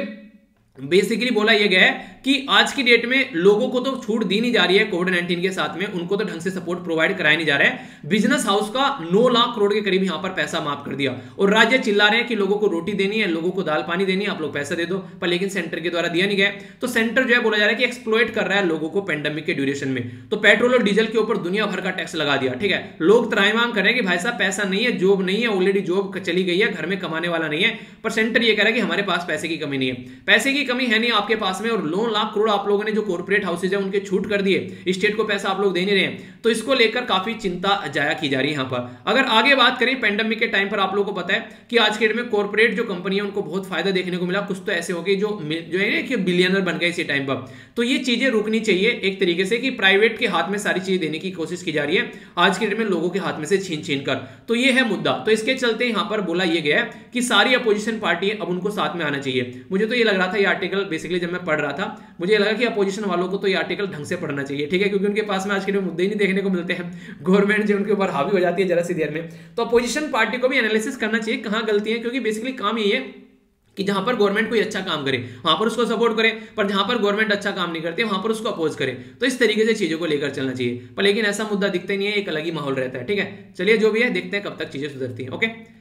बेसिकली बोला यह गया है कि आज की डेट में लोगों को तो छूट दी नहीं जा रही है कोविड नाइनटीन के साथ में, उनको तो ढंग से सपोर्ट प्रोवाइड कराया नहीं जा रहा है। बिजनेस हाउस का नौ लाख करोड़ के करीब यहां पर पैसा माफ कर दिया और राज्य चिल्ला रहे हैं कि लोगों को रोटी देनी है, लोगों को दाल पानी देनी है, आप लोग पैसा दे दो, पर लेकिन सेंटर के द्वारा दिया नहीं गया। तो सेंटर जो है बोला जा रहा है कि एक्सप्लॉइट कर रहा है लोगों को पेंडेमिक के ड्यूरेशन में। तो पेट्रोल और डीजल के ऊपर दुनिया भर का टैक्स लगा दिया, ठीक है। लोग त्राहि मांग कर रहे हैं कि भाई साहब पैसा नहीं है, जॉब नहीं है, ऑलरेडी जॉब चली गई है, घर में कमाने वाला नहीं है, पर सेंटर यह कह रहा है कि हमारे पास पैसे की कमी नहीं है। पैसे की कमी है नहीं आपके पास में, और नौ लाख करोड़ आप लोगों ने जो कॉर्पोरेट हाउसेज है उनके छूट कर दिए, स्टेट को पैसा आप लोग दे नहीं रहे। तो इसको लेकर काफी चिंता जाया की जा रही है यहां पर। अगर आगे बात करें पेंडेमिक के टाइम पर आप लोगों को पता है कि आज के डेट में कॉर्पोरेट जो कंपनी है उनको बहुत फायदा देखने को मिला, कुछ तो ऐसे हो गए जो जो है ना कि बिलियनर बन गए इसी टाइम पर। तो ये चीजें रुकनी चाहिए एक तरीके से कि प्राइवेट के हाथ में सारी चीजें देने की कोशिश की जा रही है आज के डेट में लोगों के हाथ में से छीन छीन कर। तो ये है मुद्दा। तो इसके चलते यहां पर बोला यह गया है कि सारी अपोजिशन पार्टी अब उनको साथ में आना चाहिए। मुझे तो ये लग रहा था ये आर्टिकल बेसिकली जब मैं पढ़ रहा था मुझे लगा कि अपोजिशन वालों को तो ये आर्टिकल ढंग से पढ़ना चाहिए, ठीक है, क्योंकि उनके पास में आज के मुद्दे ही नहीं देखने को मिलते हैं, गवर्नमेंट जो उनके ऊपर हावी हो जाती है जरा सी देर में। तो अपोजिशन पार्टी को भी एनालिसिस करना चाहिए कहां गलती है, क्योंकि बेसिकली काम यही है कि जहां पर गवर्नमेंट कोई अच्छा काम करे वहां पर उसको सपोर्ट करें, पर जहां पर गवर्नमेंट अच्छा काम नहीं करते वहां पर उसको अपोज करें। तो इस तरीके से चीजों को लेकर चलना चाहिए, पर लेकिन ऐसा मुद्दा दिखता नहीं है, एक अलग ही माहौल रहता है, ठीक है। चलिए जो भी है देखते हैं कब तक चीजें सुधरती है। ओके,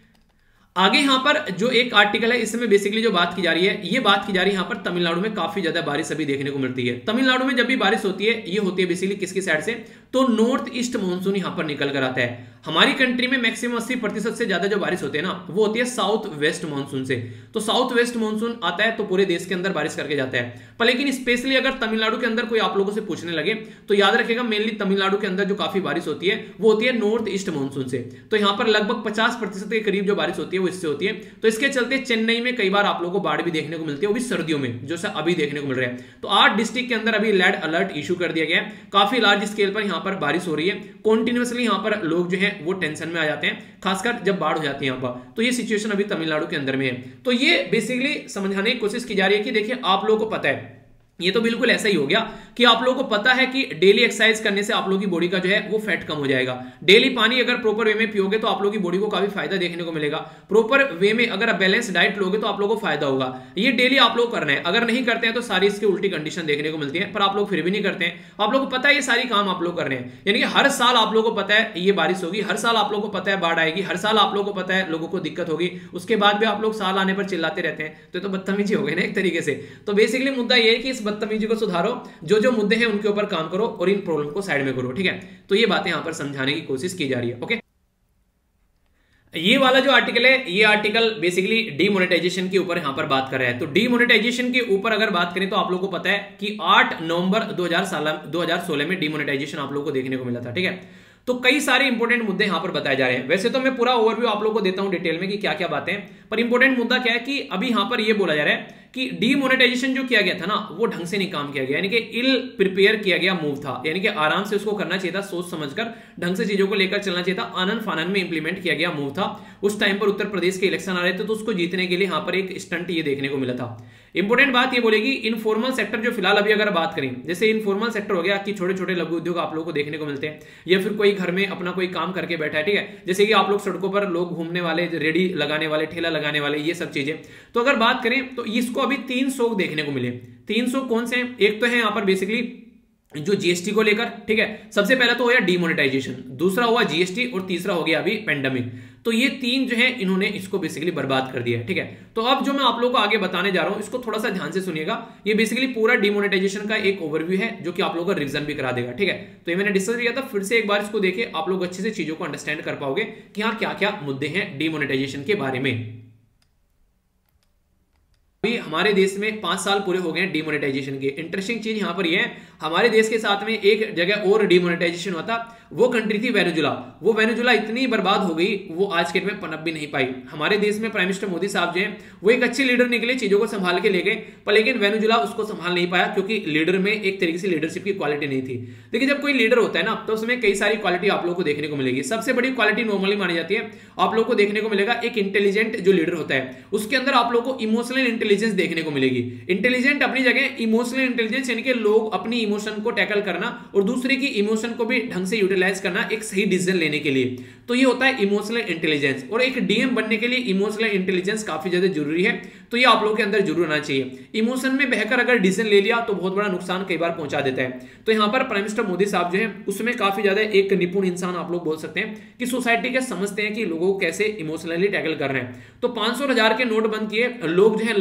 आगे यहाँ पर जो एक आर्टिकल है इसमें बेसिकली जो बात की जा रही है ये बात की जा रही है यहाँ पर तमिलनाडु में काफी ज्यादा बारिश अभी देखने को मिलती है। तमिलनाडु में जब भी बारिश होती है ये होती है बेसिकली किसकी साइड से, तो नॉर्थ ईस्ट मानसून यहाँ पर निकल कर आता है। हमारी कंट्री में मैक्सिमम अस्सी प्रतिशत से ज्यादा जो बारिश होती है ना वो होती है साउथ वेस्ट मानसून से। तो साउथ वेस्ट मानसून आता है तो पूरे देश के अंदर बारिश करके जाता है, पर लेकिन स्पेशली अगर तमिलनाडु के अंदर कोई आप लोगों से पूछने लगे तो याद रखेगा मेनली तमिलनाडु के अंदर जो काफी बारिश होती है वो होती है नॉर्थ ईस्ट मानसून से। तो यहाँ पर लगभग पचास प्रतिशत के करीब जो बारिश होती है वो इससे होती है। तो इसके चलते चेन्नई में कई बार आप लोगों को बाढ़ भी देखने को मिलती है, वो भी सर्दियों में जो अभी देखने को मिल रहा है। तो आठ डिस्ट्रिक्ट के अंदर अभी रेड अलर्ट इशू कर दिया गया है, काफी लार्ज स्केल पर यहाँ पर बारिश हो रही है कॉन्टिन्यूसली। यहाँ पर लोग जो है वो टेंशन में आ जाते हैं खासकर जब बाढ़ हो जाती है यहाँ पर। तो ये सिचुएशन अभी तमिलनाडु के अंदर में है। तो ये बेसिकली समझाने की कोशिश की जा रही है कि देखिए आप लोगों को पता है ये तो बिल्कुल ऐसा ही हो गया कि आप लोगों को पता है कि डेली एक्सरसाइज करने से आप लोगों की बॉडी का जो है वो फैट कम हो जाएगा। डेली पानी अगर प्रॉपर वे में पियोगे तो आप लोगों की बॉडी को काफी फायदा देखने को मिलेगा। प्रॉपर वे में अगर बैलेंस डाइट लोगे तो आप लोगों को फायदा होगा। ये डेली आप लोग करना है, अगर नहीं करते हैं तो सारी इसकी उल्टी कंडीशन देखने को मिलती है, पर आप लोग फिर भी नहीं करते हैं। आप लोग को पता है ये सारी काम आप लोग कर रहे हैं, यानी कि हर साल आप लोगों को पता है ये बारिश होगी, हर साल आप लोगों को पता है बाढ़ आएगी, हर साल आप लोगों को पता है लोगों को दिक्कत होगी, उसके बाद भी आप लोग साल आने पर चिल्लाते रहते हैं। तो बदतमीजी हो गई ना एक तरीके से। तो बेसिकली मुद्दा ये है कि इस बदतमीजी को सुधारो, जो जो मुद्दे हैं उनके ऊपर काम करो और इन प्रॉब्लम को साइड में करो, ठीक है। तो ये बातें यहां पर समझाने की कोशिश की जा रही है। ओके, ये वाला जो आर्टिकल है ये आर्टिकल बेसिकली डीमोनेटाइजेशन के ऊपर यहां पर बात कर रहा है। तो डीमोनेटाइजेशन के ऊपर अगर बात करें तो आप लोगों को पता है कि आठ नवंबर दो हजार सोलह में डीमोनेटाइजेशन आप लोगों को देखने को मिला था, ठीक है। तो कई सारे इंपॉर्टेंट मुद्दे यहां पर बताए जा रहे हैं। वैसे तो मैं पूरा ओवरव्यू आप लोगों को देता हूं डिटेल में कि क्या क्या बातें, पर इंपॉर्टेंट मुद्दा क्या है कि अभी यहां पर यह बोला जा रहा है कि डीमोनेटाइजेशन जो किया गया था ना वो ढंग से नहीं काम किया गया, यानी कि इल प्रिपेयर किया गया मूव था। यानी कि आराम से उसको करना चाहिए था, सोच समझकर ढंग से चीजों को लेकर चलना चाहिए था। आनन फानन में इंप्लीमेंट किया गया मूव था। उस टाइम पर उत्तर प्रदेश के इलेक्शन आ रहे थे तो उसको जीतने के लिए यहां पर एक स्टंट ये देखने को मिला था। इंपॉर्टेंट बात ये बोलेगी इनफॉर्मल सेक्टर जो फिलहाल अभी अगर बात करें, जैसे इनफॉर्मल सेक्टर हो गया कि छोटे छोटे लघु उद्योग आप लोगों को देखने को मिलते हैं, या फिर कोई घर में अपना कोई काम करके बैठा है, ठीक है, जैसे कि आप लोग सड़कों पर लोग घूमने वाले, रेडी लगाने वाले, ठेला लगाने वाले, ये सब चीजें। तो अगर बात करें तो इसको अभी तीन शोक देखने को मिले। तीन शोक कौन से हैं? एक तो है यहां पर बेसिकली जो जीएसटी को लेकर, ठीक है, सबसे पहला तो हो गया डीमोनेटाइजेशन, दूसरा हुआ जीएसटी और तीसरा हो गया अभी पेंडेमिक। तो ये तीन जो है इन्होंने इसको बेसिकली बर्बाद कर दिया है, ठीक है। तो अब जो मैं आप लोगों को आगे बताने जा रहा हूं इसको थोड़ा सा ध्यान से सुनिएगा। ये बेसिकली पूरा डिमोनेटाइजेशन का एक ओवरव्यू है जो कि आप लोगों का रिवीजन भी करा देगा, ठीक है। तो ये मैंने डिस्कस किया था, फिर से एक बार इसको देखिए, आप लोग अच्छे से चीजों को अंडरस्टैंड कर पाओगे कि यहां क्या क्या मुद्दे हैं डिमोनेटाइजेशन के बारे में। अभी हमारे देश में पांच साल पूरे हो गए हैं डिमोनेटाइजेशन के। इंटरेस्टिंग चीज यहां पर ये है, हमारे देश के साथ में एक जगह और डिमोनेटाइजेशन हुआ था, वो कंट्री थी वेनेजुला। वो वेनेजुला इतनी बर्बाद हो गई, वो आज के डेट में पनप भी नहीं पाई। हमारे देश में प्राइम मिनिस्टर मोदी साहब जो है वो एक अच्छे लीडर निकले, चीजों को संभाल के ले गए, पर लेकिन वेनेजुला उसको संभाल नहीं पाया क्योंकि लीडर में एक तरीके से लीडरशिप की क्वालिटी नहीं थी। देखिए जब कोई लीडर होता है ना तो उसमें कई सारी क्वालिटी आप लोगों को देखने को मिलेगी। सबसे बड़ी क्वालिटी नॉर्मली मानी जाती है, आप लोगों को देखने को मिलेगा एक इंटेलिजेंट जो लीडर होता है, उसके अंदर आप लोगों को इमोशनल इंटेलिजेंस देखने को मिलेगी। इंटेलिजेंट अपनी जगह इमोशनल इंटेलिजेंस यानी कि लोग अपनी इमोशन को टैकल करना और दूसरे की इमोशन को भी ढंग से यूटिलाइज करना एक सही डिसीजन लेने के लिए, तो ये होता है इमोशनल इंटेलिजेंस। और एक डीएम बनने के लिए इमोशनल इंटेलिजेंस काफी ज्यादा जरूरी है, तो ये आप लोगों के अंदर जरूर आना चाहिए। इमोशन में बहकर अगर डिसीजन ले लिया तो बहुत बड़ा नुकसान कई बार पहुंचा देता है। तो यहाँ पर प्राइम मिनिस्टर मोदी साहब जो है उसमें काफी ज्यादा एक निपुण इंसान आप लोग बोल सकते हैं कि सोसाइटी के समझते हैं कि लोगों को कैसे इमोशनली टैकल कर रहे हैं। तो पांच सौ हजार के नोट बंद किए, लोग जो है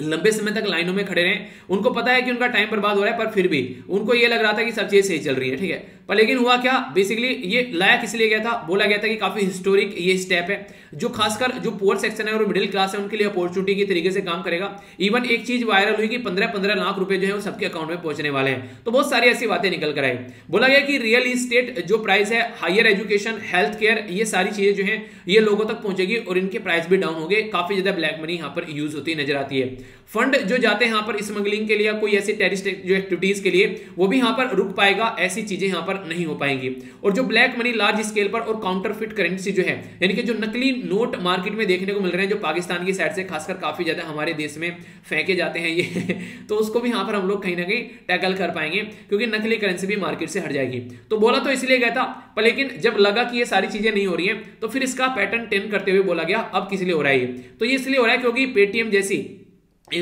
लंबे समय तक लाइनों में खड़े रहे, उनको पता है कि उनका टाइम बर्बाद हो रहा है, पर फिर भी उनको ये लग रहा था कि सब चीज़ सही चल रही है, ठीक है। पर लेकिन हुआ क्या, बेसिकली ये लाया किसलिए गया था, बोला गया था कि काफ़ी हिस्टोरिक ये स्टेप है जो खासकर जो पुअर सेक्शन है और मिडिल क्लास है उनके लिए अपॉर्चुनिटी के तरीके से काम करेगा। इवन एक चीज़ वायरल हुई कि पंद्रह पंद्रह लाख रुपये जो है वो सबके अकाउंट में पहुंचने वाले हैं, तो बहुत सारी ऐसी बातें निकल कर आई। बोला गया कि रियल इस्टेट जो प्राइस है, हायर एजुकेशन, हेल्थ केयर, ये सारी चीज़ें जो हैं ये लोगों तक पहुँचेगी और इनके प्राइस भी डाउन होंगे। काफ़ी ज़्यादा ब्लैक मनी यहाँ पर यूज़ होती नजर आती है। फंड जो जाते हैं यहाँ पर स्मगलिंग के लिए, कोई ऐसी टेररिस्ट जो एक्टिविटीज के लिए, वो भी यहाँ पर रुक पाएगा, ऐसी चीजें यहाँ पर नहीं हो पाएंगी। और जो ब्लैक मनी लार्ज स्केल पर और काउंटरफिट करेंसी जो है, यानी कि जो नकली नोट मार्केट में देखने को मिल रहे हैं जो पाकिस्तान की साइड से खासकर काफी ज्यादा हमारे देश में फेंके जाते हैं ये तो उसको भी यहाँ पर हम लोग कहीं ना कहीं टैकल कर पाएंगे क्योंकि नकली करेंसी भी मार्केट से हट जाएगी। तो बोला तो इसलिए गया था, पर लेकिन जब लगा कि ये सारी चीजें नहीं हो रही है तो फिर इसका पैटर्न टेन करते हुए बोला गया अब किस लिए हो रहा है, तो ये इसलिए हो रहा है क्योंकि पेटीएम जैसी,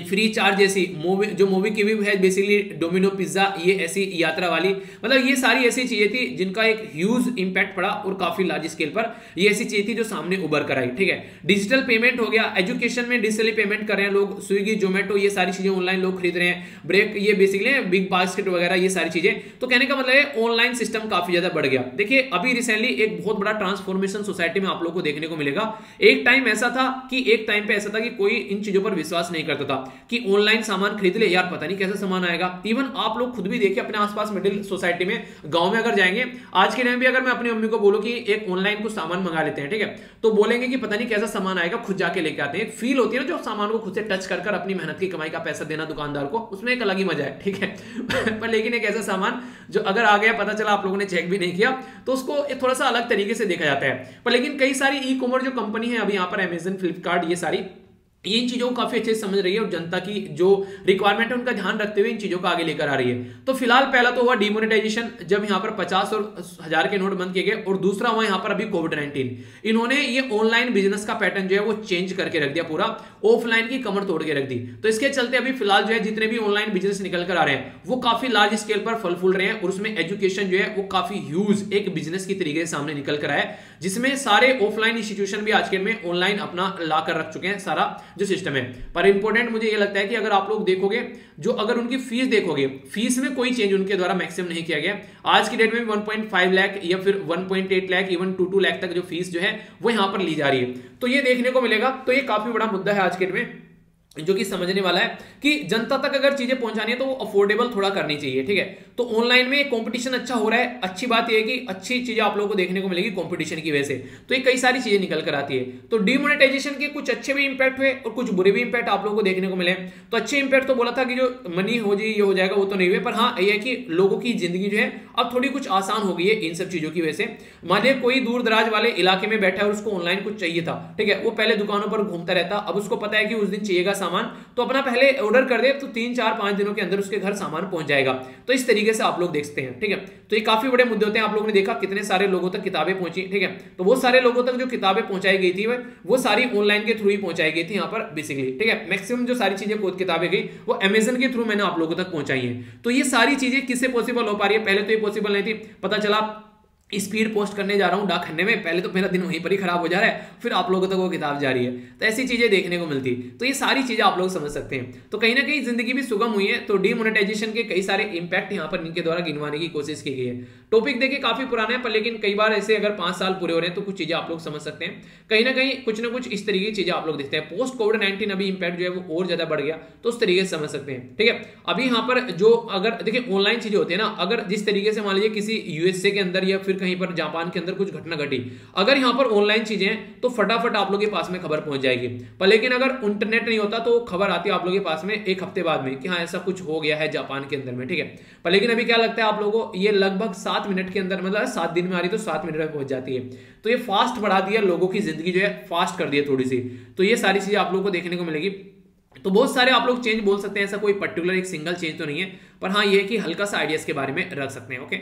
फ्री चार्ज जैसी, मोवी जो मोवी की भी है, बेसिकली डोमिनो पिज्जा, ये ऐसी यात्रा वाली, मतलब ये सारी ऐसी चीजें थी जिनका एक ह्यूज इंपैक्ट पड़ा और काफी लार्ज स्केल पर ये ऐसी चीज थी जो सामने उभर कर आई, ठीक है। डिजिटल पेमेंट हो गया, एजुकेशन में डिजिटली पेमेंट कर रहे हैं लोग, स्विगी जोमेटो ये सारी चीजें ऑनलाइन लोग खरीद रहे हैं, ब्रेक ये बेसिकली बिग बास्केट वगैरह ये सारी चीजें। तो कहने का मतलब है ऑनलाइन सिस्टम काफी ज्यादा बढ़ गया। देखिए अभी रिसेंटली एक बहुत बड़ा ट्रांसफॉर्मेशन सोसाइटी में आप लोग को देखने को मिलेगा। एक टाइम ऐसा था कि एक टाइम पे ऐसा था कि कोई इन चीजों पर विश्वास नहीं करता कि ऑनलाइन सामान खरीद ले यार, पता नहीं कैसा सामान आएगा। इवन आप लोग खुद भी देखिए अपने आसपास मिडिल सोसाइटी में, गांव में अगर जाएंगे आज के टाइम भी, अगर मैं अपनी मम्मी को बोलूं कि एक ऑनलाइन कुछ सामान मंगा लेते हैं, ठीक है, तो बोलेंगे कि पता नहीं कैसा सामान आएगा, खुद जाके लेके आते हैं। फील होती है ना जो सामान को खुद से टच कर कर अपनी मेहनत की कमाई का पैसा देना दुकानदार को, उसमें एक अलग ही मजा है, ठीक है पर लेकिन एक ऐसा सामान जो अगर आ गया, पता चला आप लोगों ने चेक भी नहीं किया, तो उसको थोड़ा सा अलग तरीके से देखा जाता है। पर लेकिन कई सारी ई कॉमर्स जो कंपनी है अभी यहाँ पर, अमेजन, फ्लिपकार्ट, ये सारी इन चीज़ों को काफ़ी अच्छे से समझ रही है और जनता की जो रिक्वायरमेंट है उनका ध्यान रखते हुए इन चीज़ों को आगे लेकर आ रही है। तो फिलहाल पहला तो हुआ डिमोनेटाइजेशन, जब यहाँ पर पचास और हजार के नोट बंद किए गए, और दूसरा हुआ यहाँ पर अभी कोविड नाइन्टीन। इन्होंने ये ऑनलाइन बिजनेस का पैटर्न जो है वो चेंज करके रख दिया, पूरा ऑफलाइन की कमर तोड़ के रख दी। तो इसके चलते अभी फिलहाल जो है जितने भी ऑनलाइन बिजनेस निकल कर आ रहे हैं वो काफ़ी लार्ज स्केल पर फल फूल रहे हैं, और उसमें एजुकेशन जो है वो काफ़ी ह्यूज एक बिजनेस की तरीके से सामने निकल कर आया, जिसमें सारे ऑफलाइन इंस्टीट्यूशन भी आज के में ऑनलाइन अपना ला कर रख चुके हैं सारा जो सिस्टम है। पर इंपॉर्टेंट मुझे ये लगता है कि अगर आप लोग देखोगे जो, अगर उनकी फीस देखोगे, फीस में कोई चेंज उनके द्वारा मैक्सिमम नहीं किया गया। आज की डेट में एक पॉइंट पाँच लाख या फिर एक पॉइंट आठ लाख, इवन दो दो लाख तक जो फीस जो है वो यहां पर ली जा रही है, तो ये देखने को मिलेगा। तो ये काफी बड़ा मुद्दा है आज के डेट में जो कि समझने वाला है कि जनता तक अगर चीज़ें पहुंचानी है तो वो अफोर्डेबल थोड़ा करनी चाहिए, ठीक है। तो ऑनलाइन में कंपटीशन अच्छा हो रहा है, अच्छी बात यह है कि अच्छी चीज़ें आप लोगों को देखने को मिलेगी कंपटीशन की वजह से, तो ये कई सारी चीज़ें निकल कर आती है। तो डिमोनेटाइजेशन के कुछ अच्छे भी इंपैक्ट हुए और कुछ बुरे भी इंपैक्ट आप लोगों को देखने को मिले। तो अच्छे इंपैक्ट तो बोला था कि जो मनी हो जाए ये हो जाएगा, वो तो नहीं हुए, पर हाँ यह है कि लोगों की ज़िंदगी जो है अब थोड़ी कुछ आसान हो गई है इन सब चीज़ों की वजह से। मानिए कोई दूर दराज वाले इलाके में बैठा है और उसको ऑनलाइन कुछ चाहिए था, ठीक है, वो पहले दुकानों पर घूमता रहता, अब उसको पता है कि उस दिन चाहिएगा सामान, तो अपना पहले ऑर्डर कर दे तो तीन चार पांच दिनों के अंदर उसके घर सामान पहुंच जाएगा। तो इस तरीके से आप लोग देखते हैं, ठीक है। तो ये काफी बड़े मुद्दे होते हैं, आप लोगों ने देखा कितने सारे लोगों तक किताबें पहुंची, ठीक है। तो वो सारे लोगों तक जो किताबें पहुंचाई गई थी वो सारी ऑनलाइन के थ्रू ही पहुंचाई गई थी यहाँ पर बेसिकली, ठीक है। मैक्सिमम जो सारी चीजें किताबें गई वो अमेजन के थ्रू मैंने आप लोगों तक पहुंचाई है। तो ये सारी चीजें किससे पॉसिबल हो पा रही है, पहले तो ये पॉसिबल नहीं थी, पता चला स्पीड पोस्ट करने जा रहा हूँ डाकखाने में, पहले तो मेरा दिन वहीं पर ही खराब हो जा रहा है, फिर आप लोगों तक वो किताब जा रही है। तो ऐसी चीज़ें देखने को मिलती, तो ये सारी चीज़ें आप लोग समझ सकते हैं। तो कहीं ना कहीं जिंदगी भी सुगम हुई है। तो डीमोनेटाइजेशन के कई सारे इंपैक्ट यहाँ पर इनके द्वारा गिनवाने की कोशिश की गई है। टॉपिक देखिए काफ़ी पुराना है, पर लेकिन कई बार ऐसे अगर पाँच साल पूरे हो रहे हैं तो कुछ चीज़ें आप लोग समझ सकते हैं। कहीं ना कहीं कुछ ना कुछ इस तरीके की चीज़ें आप लोग देखते हैं। पोस्ट कोविड नाइन्टीन अभी इंपैक्ट जो है वो और ज़्यादा बढ़ गया, तो उस तरीके से समझ सकते हैं। ठीक है, अभी यहाँ पर जो अगर देखिए ऑनलाइन चीज़ें होती है ना, अगर जिस तरीके से मान लीजिए किसी यूएसए के अंदर या फिर कहीं पर जापान के अंदर कुछ घटना घटी, अगर यहां पर ऑनलाइन चीजें हैं तो फटाफट आप लोगों के पास में खबर पहुंच जाएगी। पर लेकिन अगर इंटरनेट नहीं होता तो खबर आती है आप लोगों के पास में एक हफ्ते बाद में कि हाँ ऐसा कुछ हो गया है जापान के अंदर में। ठीक है, पर लेकिन अभी क्या लगता है आप लोगों को, ये लगभग सात मिनट के अंदर, मतलब सात दिन में आ रही तो सात मिनट में पहुंच जाती है। तो ये फास्ट बढ़ा दिया, लोगों की जिंदगी जो है फास्ट कर दी है थोड़ी सी। तो ये सारी चीजें आप लोगों को देखने को मिलेगी। तो बहुत सारे आप लोग चेंज बोल सकते हैं, ऐसा कोई पर्टिकुलर एक सिंगल चेंज तो नहीं है, पर हाँ ये कि हल्का सा आइडियाज के बारे में रख सकते हैं। ओके,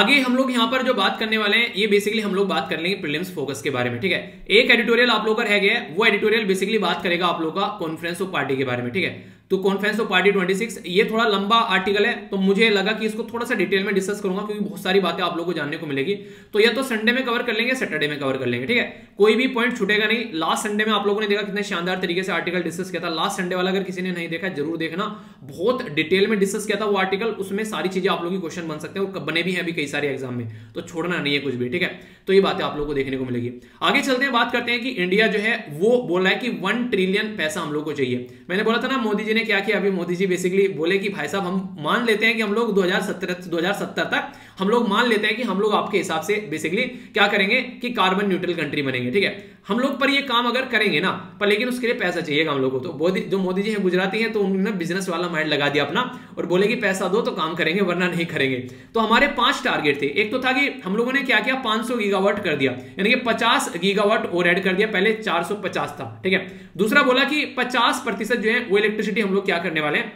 आगे हम लोग यहाँ पर जो बात करने वाले हैं, ये बेसिकली हम लोग बात कर लेंगे प्रीलिम्स फोकस के बारे में। ठीक है, एक एडिटोरियल आप लोगों का रह गया है, वो एडिटोरियल बेसिकली बात करेगा आप लोगों का कॉन्फ्रेंस ऑफ पार्टी के बारे में। ठीक है, तो conference of party twenty six, ये थोड़ा लंबा आर्टिकल है, तो मुझे लगा कि इसको थोड़ा सा डिटेल में डिस्कस करूंगा क्योंकि बहुत सारी बातें आप लोगों को जानने को मिलेगी। तो या तो संडे में कवर कर लेंगे, सैटरडे में कवर कर लेंगे। ठीक है, कोई भी पॉइंट छूटेगा नहीं। लास्ट संडे में आप लोगों ने देखा कितने शानदार तरीके से आर्टिकल डिस्कस किया था। लास्ट संडे वाला अगर किसी ने नहीं देखा जरूर देखना, बहुत डिटेल में डिस्कस किया था वो आर्टिकल। उसमें सारी चीजें आप लोग की क्वेश्चन बन सकते हैं, वो बने भी हैं अभी कई सारे एग्जाम में, तो छोड़ना नहीं है कुछ भी। ठीक है, तो ये बातें आप लोगों को देखने को मिलेगी। आगे चलते हैं, बात करते हैं कि इंडिया जो है वो बोला है कि वन ट्रिलियन पैसा हम लोग को चाहिए। मैंने बोला था ना मोदी जी ने क्या किया, अभी मोदी जी बेसिकली बोले कि भाई साहब हम मान लेते हैं कि हम लोग दो हज़ार सत्रह दो हज़ार सत्तर तक हम लोग मान लेते हैं कि हम लोग आपके हिसाब से बेसिकली क्या करेंगे कि कार्बन न्यूट्रल कंट्री बनेंगे। ठीक है, हम लोग पर ये काम अगर करेंगे ना, पर लेकिन उसके लिए पैसा चाहिएगा हम लोगों को। तो मोदी जो मोदी जी हैं गुजराती हैं, तो उन्होंने बिजनेस वाला माइंड लगा दिया अपना और बोले कि पैसा दो तो काम करेंगे वरना नहीं करेंगे। तो हमारे पांच टारगेट थे। एक तो था कि हम लोगों ने क्या किया, पाँच सौ गीगावाट कर दिया, यानी कि पचास गीगावाट और ऐड कर दिया, पहले चार सौ पचास था। ठीक है, दूसरा बोला कि पचास प्रतिशत जो है वो इलेक्ट्रिसिटी हम लोग क्या करने वाले हैं,